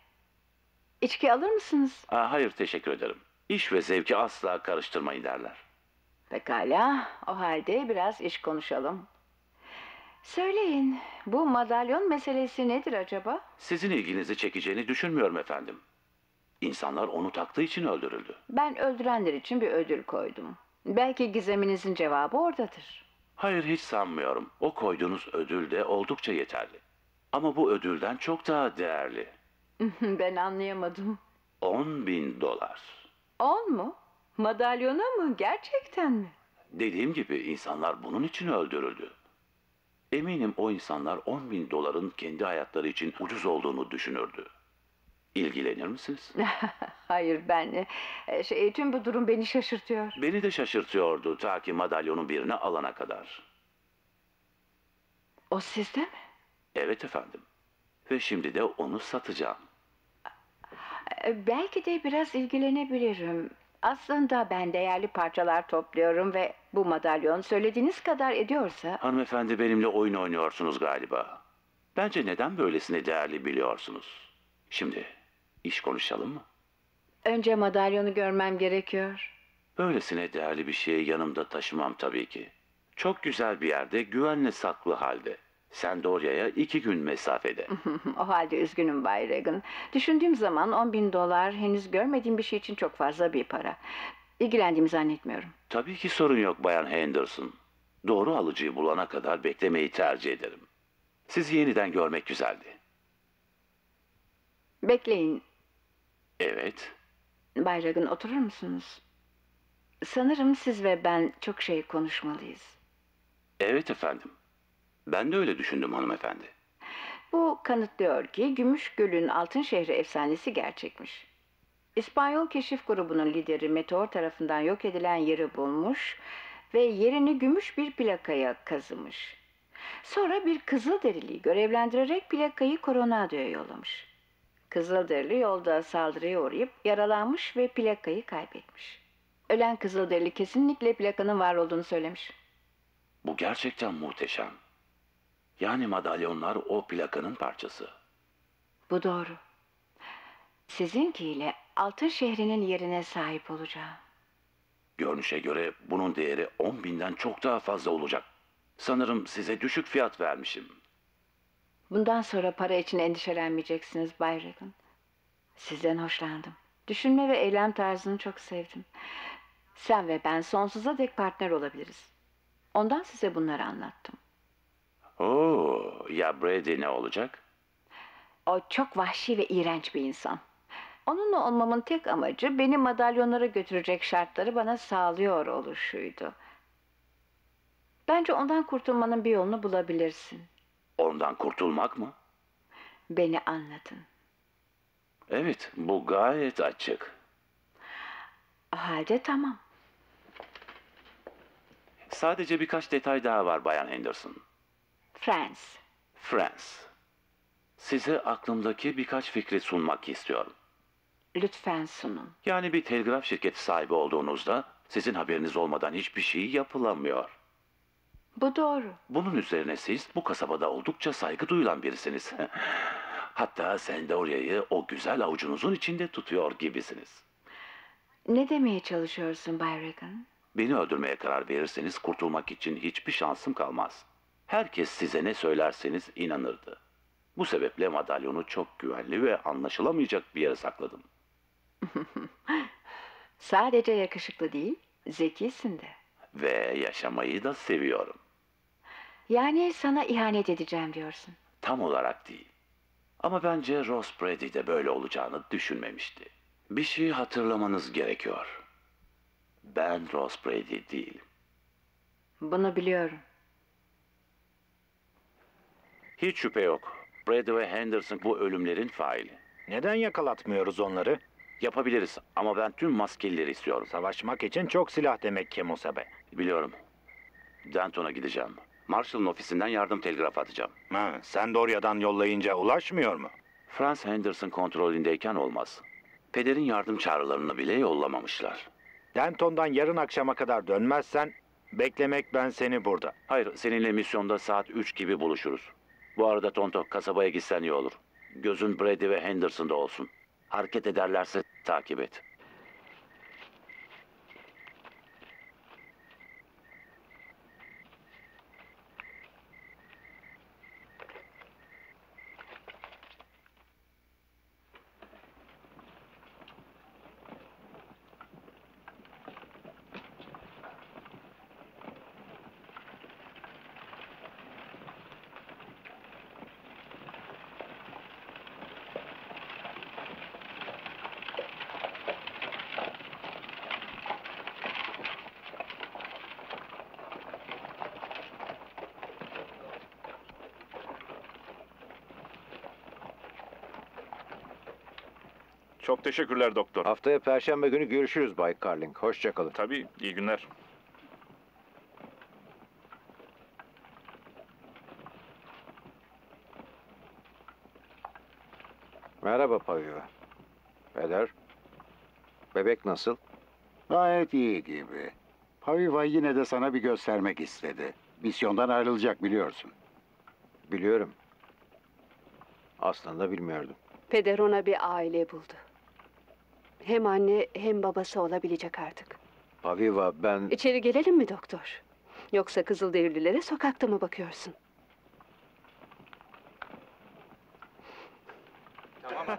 İçki alır mısınız? Hayır, teşekkür ederim. İş ve zevki asla karıştırmayın derler. Pekala, o halde biraz iş konuşalım. Söyleyin, bu madalyon meselesi nedir acaba? Sizin ilginizi çekeceğini düşünmüyorum efendim. İnsanlar onu taktığı için öldürüldü. Ben öldürenler için bir ödül koydum. Belki gizeminizin cevabı oradadır. Hayır, hiç sanmıyorum. O koyduğunuz ödül de oldukça yeterli. Ama bu ödülden çok daha değerli. Ben anlayamadım. 10.000 dolar. 10 mu? Madalyona mı? Gerçekten mi? Dediğim gibi insanlar bunun için öldürüldü. Eminim o insanlar 10.000 doların kendi hayatları için ucuz olduğunu düşünürdü. İlgilenir misiniz? Hayır, ben... tüm bu durum beni şaşırtıyor. Beni de şaşırtıyordu ta ki madalyonun birine alana kadar. O sizde mi? Evet efendim. Ve şimdi de onu satacağım. Belki de biraz ilgilenebilirim. Aslında ben değerli parçalar topluyorum ve bu madalyon söylediğiniz kadar ediyorsa... Hanımefendi, benimle oyun oynuyorsunuz galiba. Bence neden böylesine değerli biliyorsunuz. Şimdi iş konuşalım mı? Önce madalyonu görmem gerekiyor. Böylesine değerli bir şeyi yanımda taşımam tabii ki. Çok güzel bir yerde, güvenle saklı halde. Sandoria'ya 2 gün mesafede. O halde üzgünüm Bay Reagan. Düşündüğüm zaman 10.000 dolar henüz görmediğim bir şey için çok fazla bir para. İlgilendiğimi zannetmiyorum. Tabii ki sorun yok Bayan Henderson. Doğru alıcıyı bulana kadar beklemeyi tercih ederim. Sizi yeniden görmek güzeldi. Bekleyin. Evet. Bay Reagan, oturur musunuz? Sanırım siz ve ben çok şey konuşmalıyız. Evet efendim. Ben de öyle düşündüm hanımefendi. Bu kanıtlıyor ki Gümüş Gölü'nün Altın Şehri efsanesi gerçekmiş. İspanyol keşif grubunun lideri meteor tarafından yok edilen yeri bulmuş ve yerini gümüş bir plakaya kazımış. Sonra bir Kızılderili'yi görevlendirerek plakayı Coronado'ya yollamış. Kızılderili yolda saldırıya uğrayıp yaralanmış ve plakayı kaybetmiş. Ölen Kızılderili kesinlikle plakanın var olduğunu söylemiş. Bu gerçekten muhteşem. Yani madalyonlar o plakanın parçası. Bu doğru. Sizinkiyle Altın Şehri'nin yerine sahip olacağım. Görünüşe göre bunun değeri 10.000'den çok daha fazla olacak. Sanırım size düşük fiyat vermişim. Bundan sonra para için endişelenmeyeceksiniz Bay Reagan. Sizden hoşlandım. Düşünme ve eylem tarzını çok sevdim. Sen ve ben sonsuza dek partner olabiliriz. Ondan size bunları anlattım. Oo, ya Brady ne olacak? O çok vahşi ve iğrenç bir insan. Onunla olmamın tek amacı beni madalyonlara götürecek şartları bana sağlıyor oluşuydu. Bence ondan kurtulmanın bir yolunu bulabilirsin. Ondan kurtulmak mı? Beni anladın. Evet, bu gayet açık. O halde tamam. Sadece birkaç detay daha var Bayan Henderson. Frances. Size aklımdaki birkaç fikri sunmak istiyorum. Lütfen sunun. Yani bir telgraf şirketi sahibi olduğunuzda sizin haberiniz olmadan hiçbir şey yapılamıyor. Bu doğru. Bunun üzerine siz bu kasabada oldukça saygı duyulan birisiniz. Hatta Sandoria'yı o güzel avucunuzun içinde tutuyor gibisiniz. Ne demeye çalışıyorsun Bay Reagan? Beni öldürmeye karar verirseniz kurtulmak için hiçbir şansım kalmaz. Herkes size ne söylerseniz inanırdı. Bu sebeple madalyonu çok güvenli ve anlaşılamayacak bir yere sakladım. Sadece yakışıklı değil, zekisin de. Ve yaşamayı da seviyorum. Yani sana ihanet edeceğim diyorsun. Tam olarak değil. Ama bence Ross Brady de böyle olacağını düşünmemişti. Bir şey hatırlamanız gerekiyor. Ben Ross Brady değilim. Bunu biliyorum. Hiç şüphe yok. Brady ve Henderson bu ölümlerin faili. Neden yakalatmıyoruz onları? Yapabiliriz ama ben tüm maskelileri istiyorum. Savaşmak için çok silah demek Kemosabe. Biliyorum. Denton'a gideceğim. Marshall'ın ofisinden yardım telgrafı atacağım. Ha, Sandoria'dan yollayınca ulaşmıyor mu? Frances Henderson kontrolündeyken olmaz. Peder'in yardım çağrılarını bile yollamamışlar. Denton'dan yarın akşama kadar dönmezsen beklemek ben seni burada. Hayır, seninle misyonda saat 3 gibi buluşuruz. Bu arada Tonto, kasabaya gitsen iyi olur. Gözün Brady ve Henderson'da olsun. Hareket ederlerse takip et. Çok teşekkürler doktor. Haftaya Perşembe günü görüşürüz Bay Carling. Hoşça kalın. Tabii, iyi günler. Merhaba Paviva. Peder, bebek nasıl? Gayet iyi gibi. Paviva yine de sana bir göstermek istedi. Misyondan ayrılacak biliyorsun. Biliyorum. Aslında bilmiyordum. Peder ona bir aile buldu. Hem anne hem babası olabilecek artık. Paviva ben... İçeri gelelim mi doktor? Yoksa Kızılderililere sokakta mı bakıyorsun? Tamam.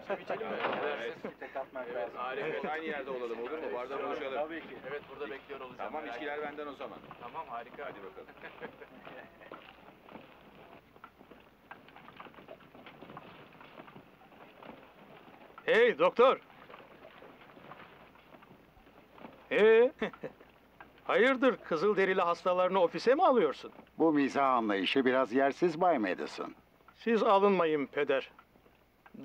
Evet, aynı yerde olalım olur mu? Barda buluşalım. Tabii ki. Evet, burada bekliyor olacağım. Tamam, içkiler benden o zaman. Tamam, harika. Hadi bakalım. Hey doktor! Hayırdır, Kızılderili hastalarını ofise mi alıyorsun? Bu mizah anlayışı biraz yersiz Bay Madison. Siz alınmayın Peder.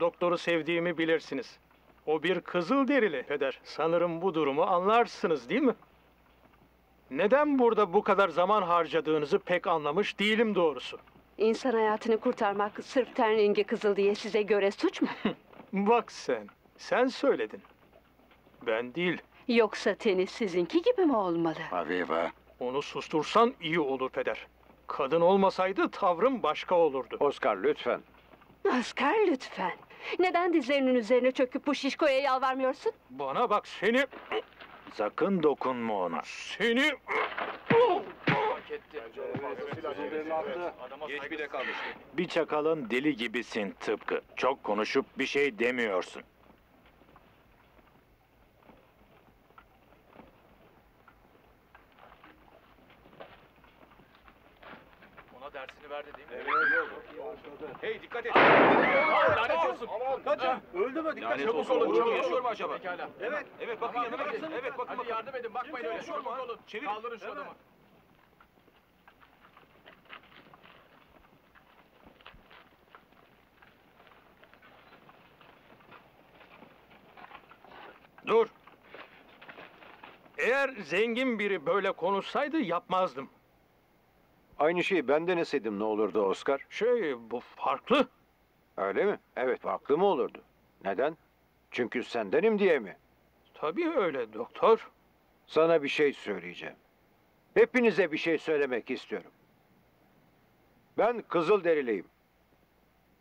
Doktoru sevdiğimi bilirsiniz. O bir Kızılderili Peder. Sanırım bu durumu anlarsınız değil mi? Neden burada bu kadar zaman harcadığınızı pek anlamış değilim doğrusu. İnsan hayatını kurtarmak sırf ten rengi kızıl diye size göre suç mu? Bak sen, sen söyledin. Ben değil. Yoksa tenis sizinki gibi mi olmalı? Paviva. Onu sustursan iyi olur Peder. Kadın olmasaydı tavrım başka olurdu. Oscar lütfen. Oscar lütfen. Neden dizlerinin üzerine çöküp bu şişkoya yalvarmıyorsun? Bana bak seni... Sakın dokunma ona. Seni... Bir çakalın deli gibisin tıpkı. Çok konuşup bir şey demiyorsun. Ona dersini verdi değil mi? Hey dikkat et. Lanet olsun. Kaçın. Öldü mü? Dikkat et. Çabuk olun. Çabuk yaşıyor mu acaba? Evet. Evet bakın yanına geçin. Evet bakın. Hadi yardım edin. Bakmayın öyle. Çabuk olun. Çevir. Kaldırın şu adamı. Dur. Eğer zengin biri böyle konuşsaydı yapmazdım. Aynı şeyi ben deneseydim ne olurdu Oscar? Bu farklı. Öyle mi? Evet, farklı mı olurdu? Neden? Çünkü sendenim diye mi? Tabii öyle doktor. Sana bir şey söyleyeceğim. Hepinize bir şey söylemek istiyorum. Ben Kızılderiliyim.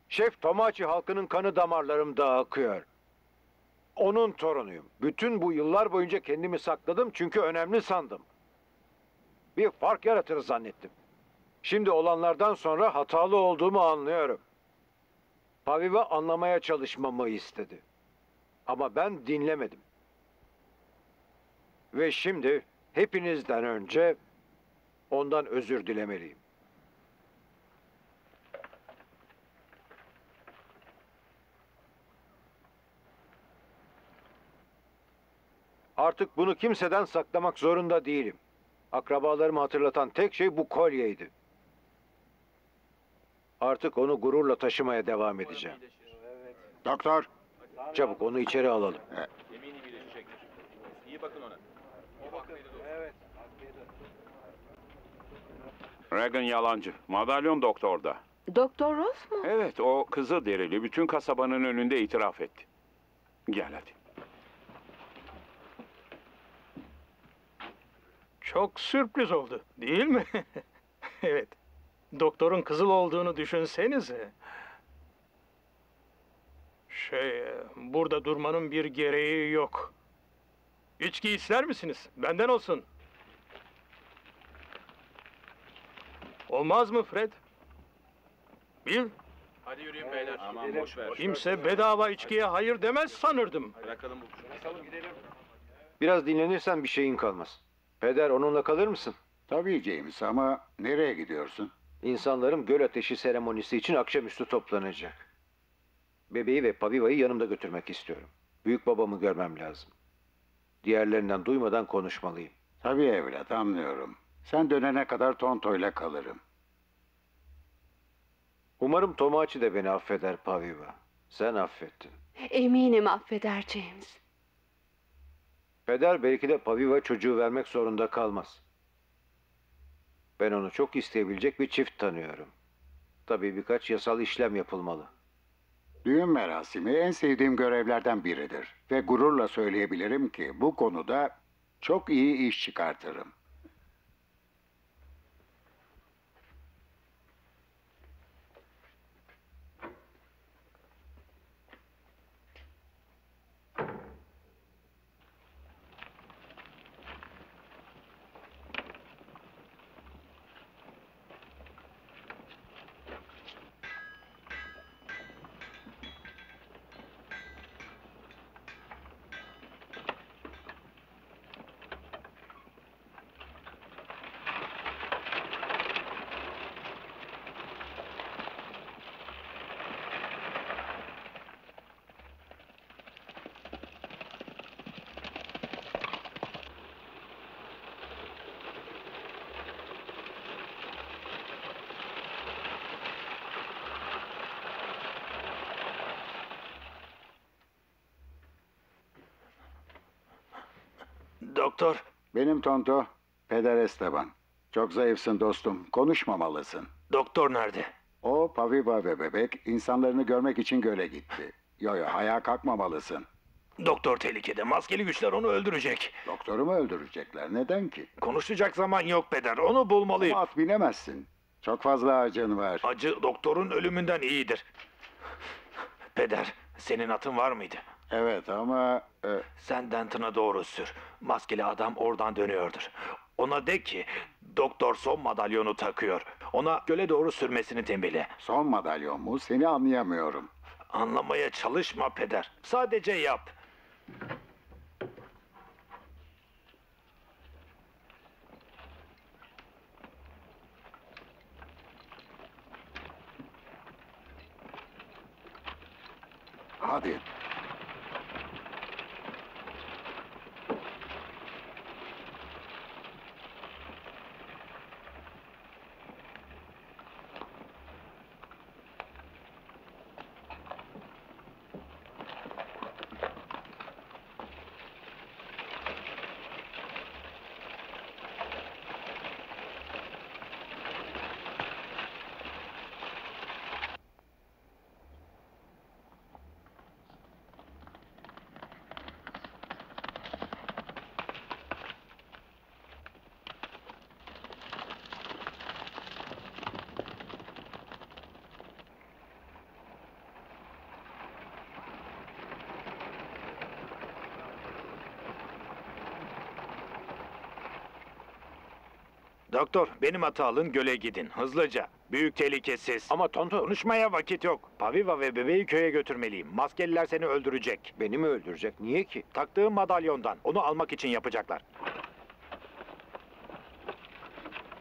Şef Tomachi halkının kanı damarlarımda akıyor. Onun torunuyum. Bütün bu yıllar boyunca kendimi sakladım çünkü önemli sandım. Bir fark yaratır zannettim. Şimdi olanlardan sonra hatalı olduğumu anlıyorum. Paviva anlamaya çalışmamı istedi. Ama ben dinlemedim. Ve şimdi hepinizden önce ondan özür dilemeliyim. Artık bunu kimseden saklamak zorunda değilim. Akrabalarımı hatırlatan tek şey bu kolyeydi. Artık onu gururla taşımaya devam edeceğim. Doktor! Çabuk onu içeri alalım. Evet. İyi bakın ona. Reagan yalancı. Madalyon doktorda. Doktor Ross mu? Evet, o Kızılderili bütün kasabanın önünde itiraf etti. Gel hadi. Çok sürpriz oldu, değil mi? Evet. Doktorun kızıl olduğunu düşünsenize. Burada durmanın bir gereği yok. İçki ister misiniz? Benden olsun. Olmaz mı Fred? Bil. Hadi yürüyün beyler. Aman boş ver. Kimse bedava içkiye hayır demez sanırdım. Bırakalım bu. Bırakalım gidelim. Biraz dinlenirsen bir şeyin kalmaz. Peder, onunla kalır mısın? Tabii James, ama nereye gidiyorsun? İnsanlarım göl ateşi seremonisi için akşamüstü toplanacak. Bebeği ve Paviva'yı yanımda götürmek istiyorum. Büyük babamı görmem lazım. Diğerlerinden duymadan konuşmalıyım. Tabii evlat, anlıyorum. Sen dönene kadar Tonto'yla kalırım. Umarım Tomachi de beni affeder Paviva. Sen affettin. Eminim affeder James. Peder belki de Paviva çocuğu vermek zorunda kalmaz. Ben onu çok isteyebilecek bir çift tanıyorum. Tabii birkaç yasal işlem yapılmalı. Düğün merasimi en sevdiğim görevlerden biridir. Ve gururla söyleyebilirim ki bu konuda çok iyi iş çıkartırım. Doktor. Benim Tonto, Peder Esteban. Çok zayıfsın dostum, konuşmamalısın. Doktor nerede? O, Paviva ve bebek insanlarını görmek için göle gitti. Yo, ayağa kalkmamalısın. Doktor tehlikede, maskeli güçler onu öldürecek. Doktoru mu öldürecekler, neden ki? Konuşacak zaman yok Peder, onu bulmalıyım. Ama at binemezsin, çok fazla acın var. Acı doktorun ölümünden iyidir. Peder, senin atın var mıydı? Evet ama... Sen Denton'a doğru sür. Maskeli adam oradan dönüyordur. Ona de ki doktor son madalyonu takıyor. Ona göle doğru sürmesini tembele. Son madalyon mu? Seni anlayamıyorum. Anlamaya çalışma Peder. Sadece yap. Hadi. Doktor, benim atı alın, göle gidin. Hızlıca. Büyük tehlikesiz. Ama Tonto, konuşmaya vakit yok. Paviva ve bebeği köye götürmeliyim. Maskeliler seni öldürecek. Beni mi öldürecek? Niye ki? Taktığım madalyondan. Onu almak için yapacaklar.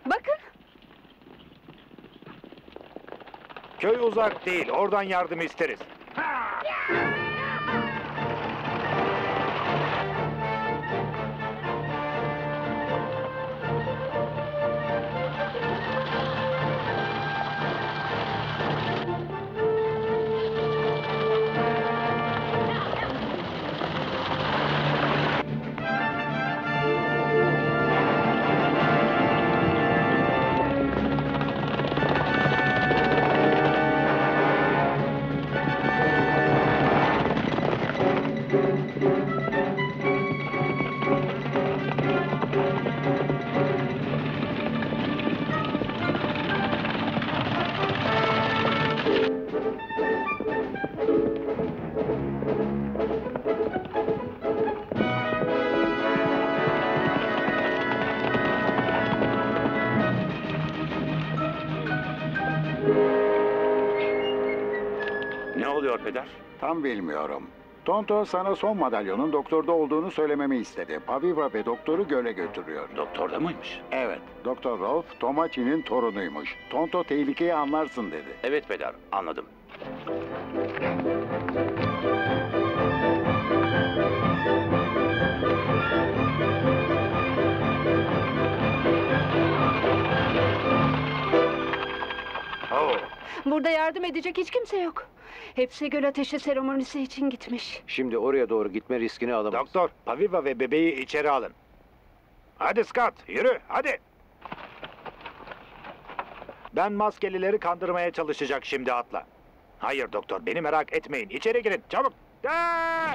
Bakın. Köy uzak değil. Oradan yardım isteriz. Tam bilmiyorum. Tonto sana son madalyonun doktorda olduğunu söylememi istedi. Paviva ve doktoru göle götürüyor. Doktorda mıymış? Evet. Doktor Rolfe, Tomachi'nin torunuymuş. Tonto tehlikeyi anlarsın dedi. Evet Peder, anladım. Oh. Burada yardım edecek hiç kimse yok. Hepsi göl ateşi seremonisi için gitmiş. Şimdi oraya doğru gitme riskini alamayız. Doktor, Paviva ve bebeği içeri alın. Hadi Scott, yürü, hadi. Ben maskelileri kandırmaya çalışacak şimdi atla. Hayır doktor, beni merak etmeyin. İçeri girin, çabuk. Aa!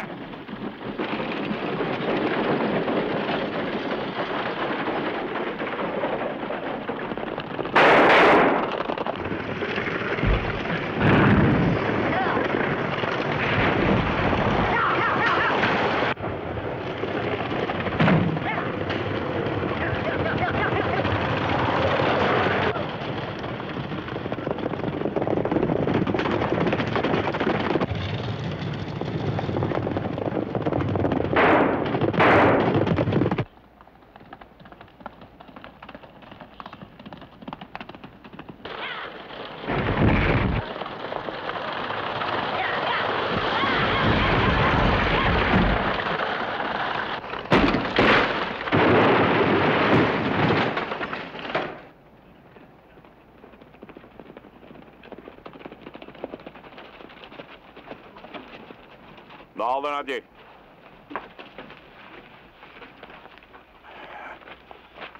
Dağılın hadi.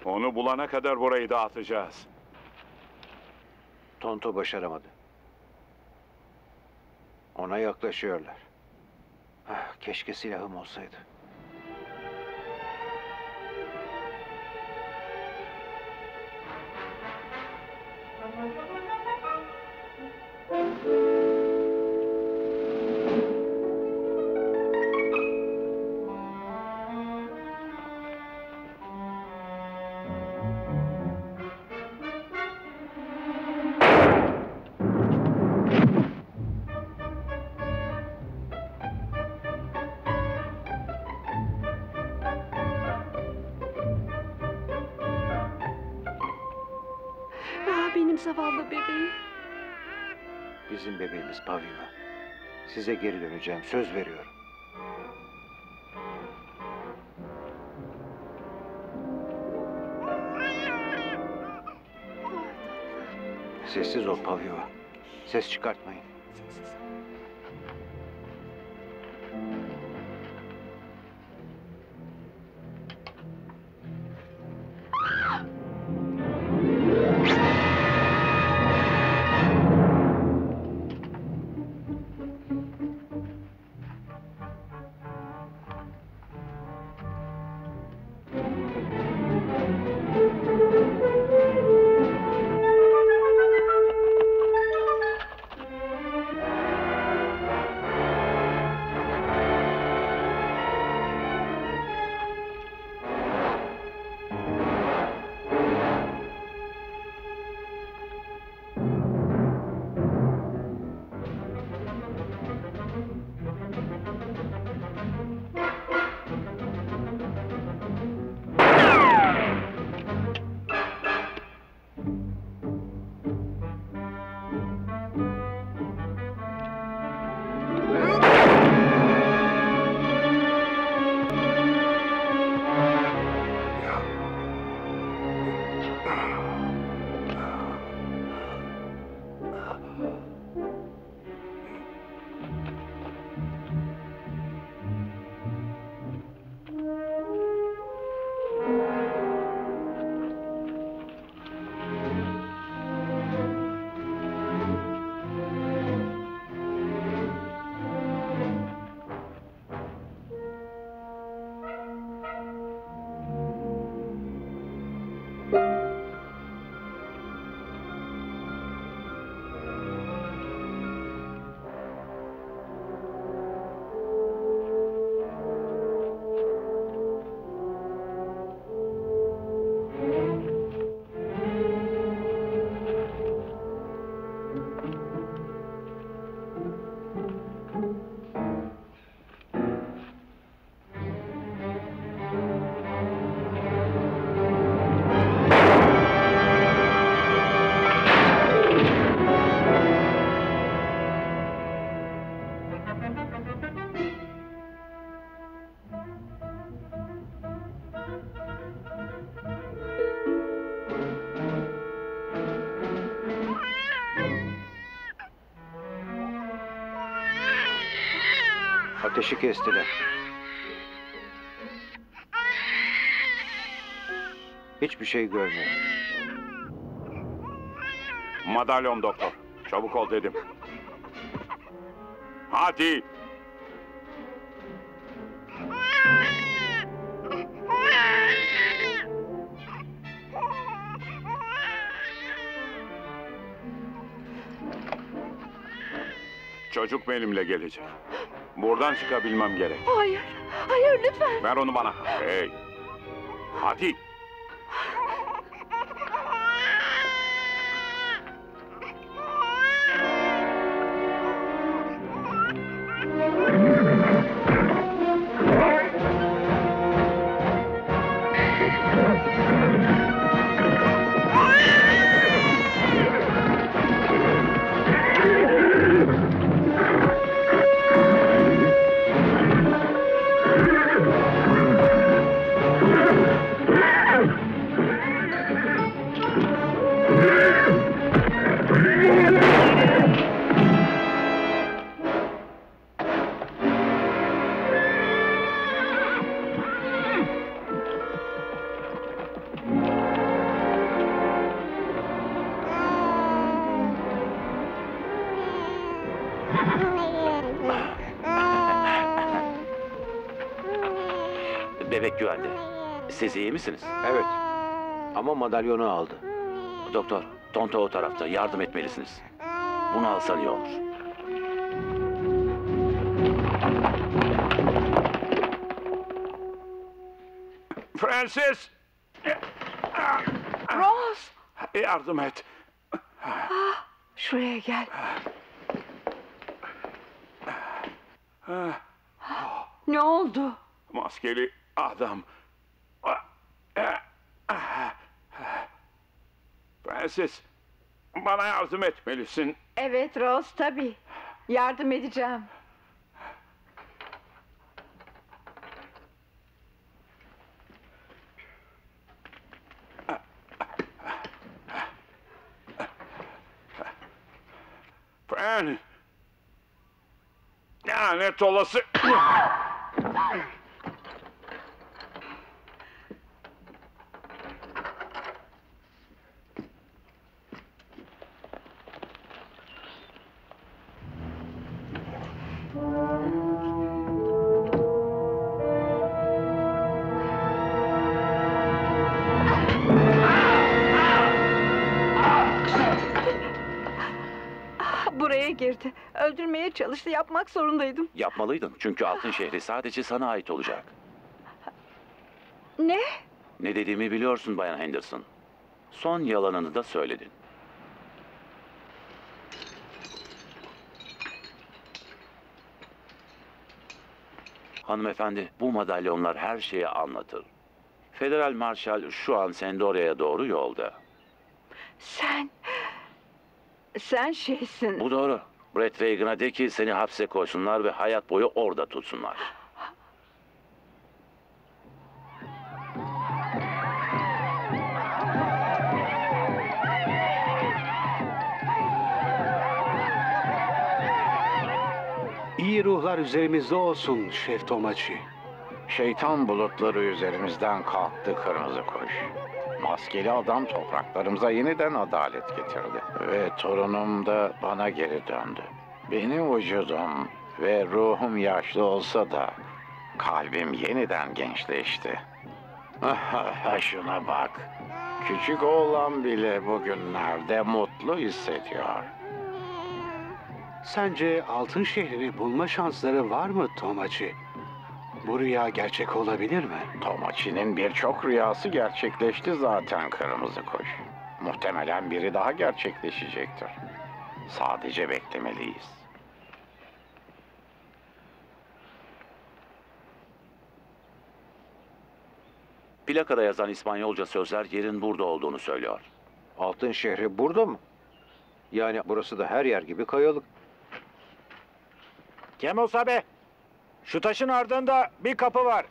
Onu bulana kadar burayı dağıtacağız. Tonto başaramadı. Ona yaklaşıyorlar. Ah, keşke silahım olsaydı. Bizim bebeğimiz Paviva. Size geri döneceğim, söz veriyorum. Sessiz ol Paviva. Ses çıkartmayın. ateşi kestiler. Hiçbir şey görmüyorum. Madalyon doktor. Çabuk ol dedim. Hadi. Çocuk benimle gelecek. Buradan çıkabilmem gerek. Hayır, hayır lütfen. Ver onu bana. Hey. Hadi. Siz iyi misiniz? Evet. Ama madalyonu aldı. Doktor, Tonto o tarafta. Yardım etmelisiniz. Bunu alsan iyi olur. Frances! Ross! Yardım et. Şuraya gel. Ne oldu? Maskeli adam. Prenses, bana yardım etmelisin. Evet Ross, tabii. Yardım edeceğim. Fren! Lanet olası! Öldürmeye çalıştı, yapmak zorundaydım. Yapmalıydım çünkü Altın Şehri sadece sana ait olacak. Ne? Ne dediğimi biliyorsun Bayan Henderson. Son yalanını da söyledin. Hanımefendi, bu madalyonlar her şeyi anlatır. Federal Marshall şu an Sandoria'ya doğru yolda. Sen şeysin. Bu doğru. Brad Reagan'a de ki seni hapse koysunlar ve hayat boyu orada tutsunlar. İyi ruhlar üzerimizde olsun Şef Tomachi. Şeytan bulutları üzerimizden kalktı Kırmızı Kuş. Maskeli adam topraklarımıza yeniden adalet getirdi. Ve torunum da bana geri döndü. Benim vücudum ve ruhum yaşlı olsa da kalbim yeniden gençleşti. Şuna bak. Küçük oğlan bile bugünlerde mutlu hissediyor. Sence Altın Şehri bulma şansları var mı Tomachi? Bu rüya gerçek olabilir mi? Tomachi'nin birçok rüyası gerçekleşti zaten Kırmızı Kuş. Muhtemelen biri daha gerçekleşecektir. Sadece beklemeliyiz. Plakada yazan İspanyolca sözler yerin burada olduğunu söylüyor. Altın Şehri burada mı? Yani burası da her yer gibi kayalık. Kemosabe! Şu taşın ardında bir kapı var.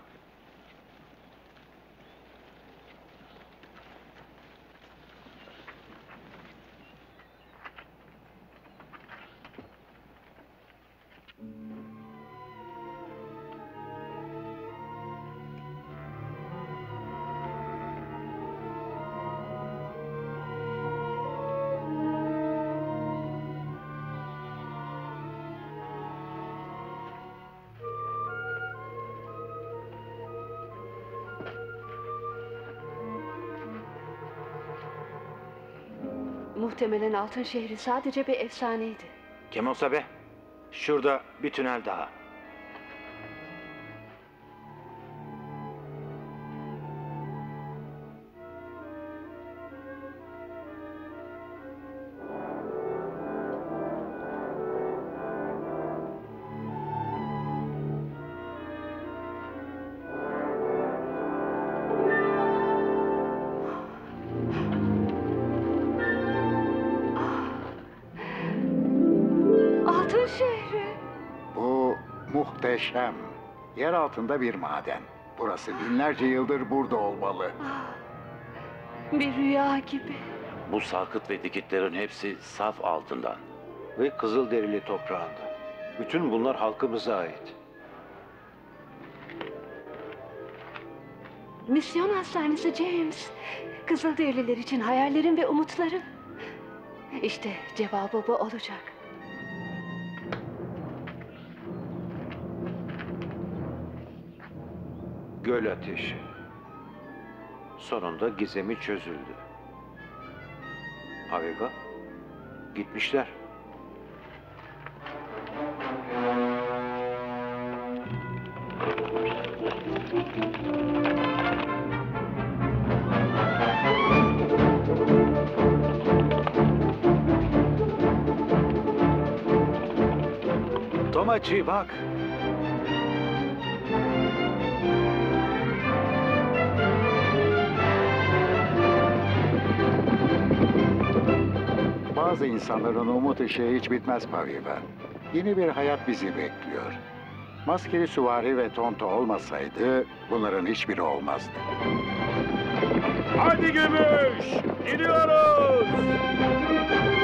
Muhtemelen Altın Şehri sadece bir efsaneydi. Kemosabe, şurada bir tünel daha. Muhteşem. Yer altında bir maden. Burası binlerce yıldır burada olmalı. Bir rüya gibi. Bu sarkıt ve dikitlerin hepsi saf altından ve kızılderili toprağında. Bütün bunlar halkımıza ait. Misyon hastanesi James. Kızılderililer için hayallerim ve umutlarım. İşte cevabı bu olacak. Göl ateşi. Sonunda gizemi çözüldü. Paviva, gitmişler. Tomachi bak. Bazı insanların umut ışığı hiç bitmez Paviva. Yeni bir hayat bizi bekliyor. Maskeli Süvari ve Tonto olmasaydı bunların hiçbiri olmazdı. Hadi Gümüş! Gidiyoruz!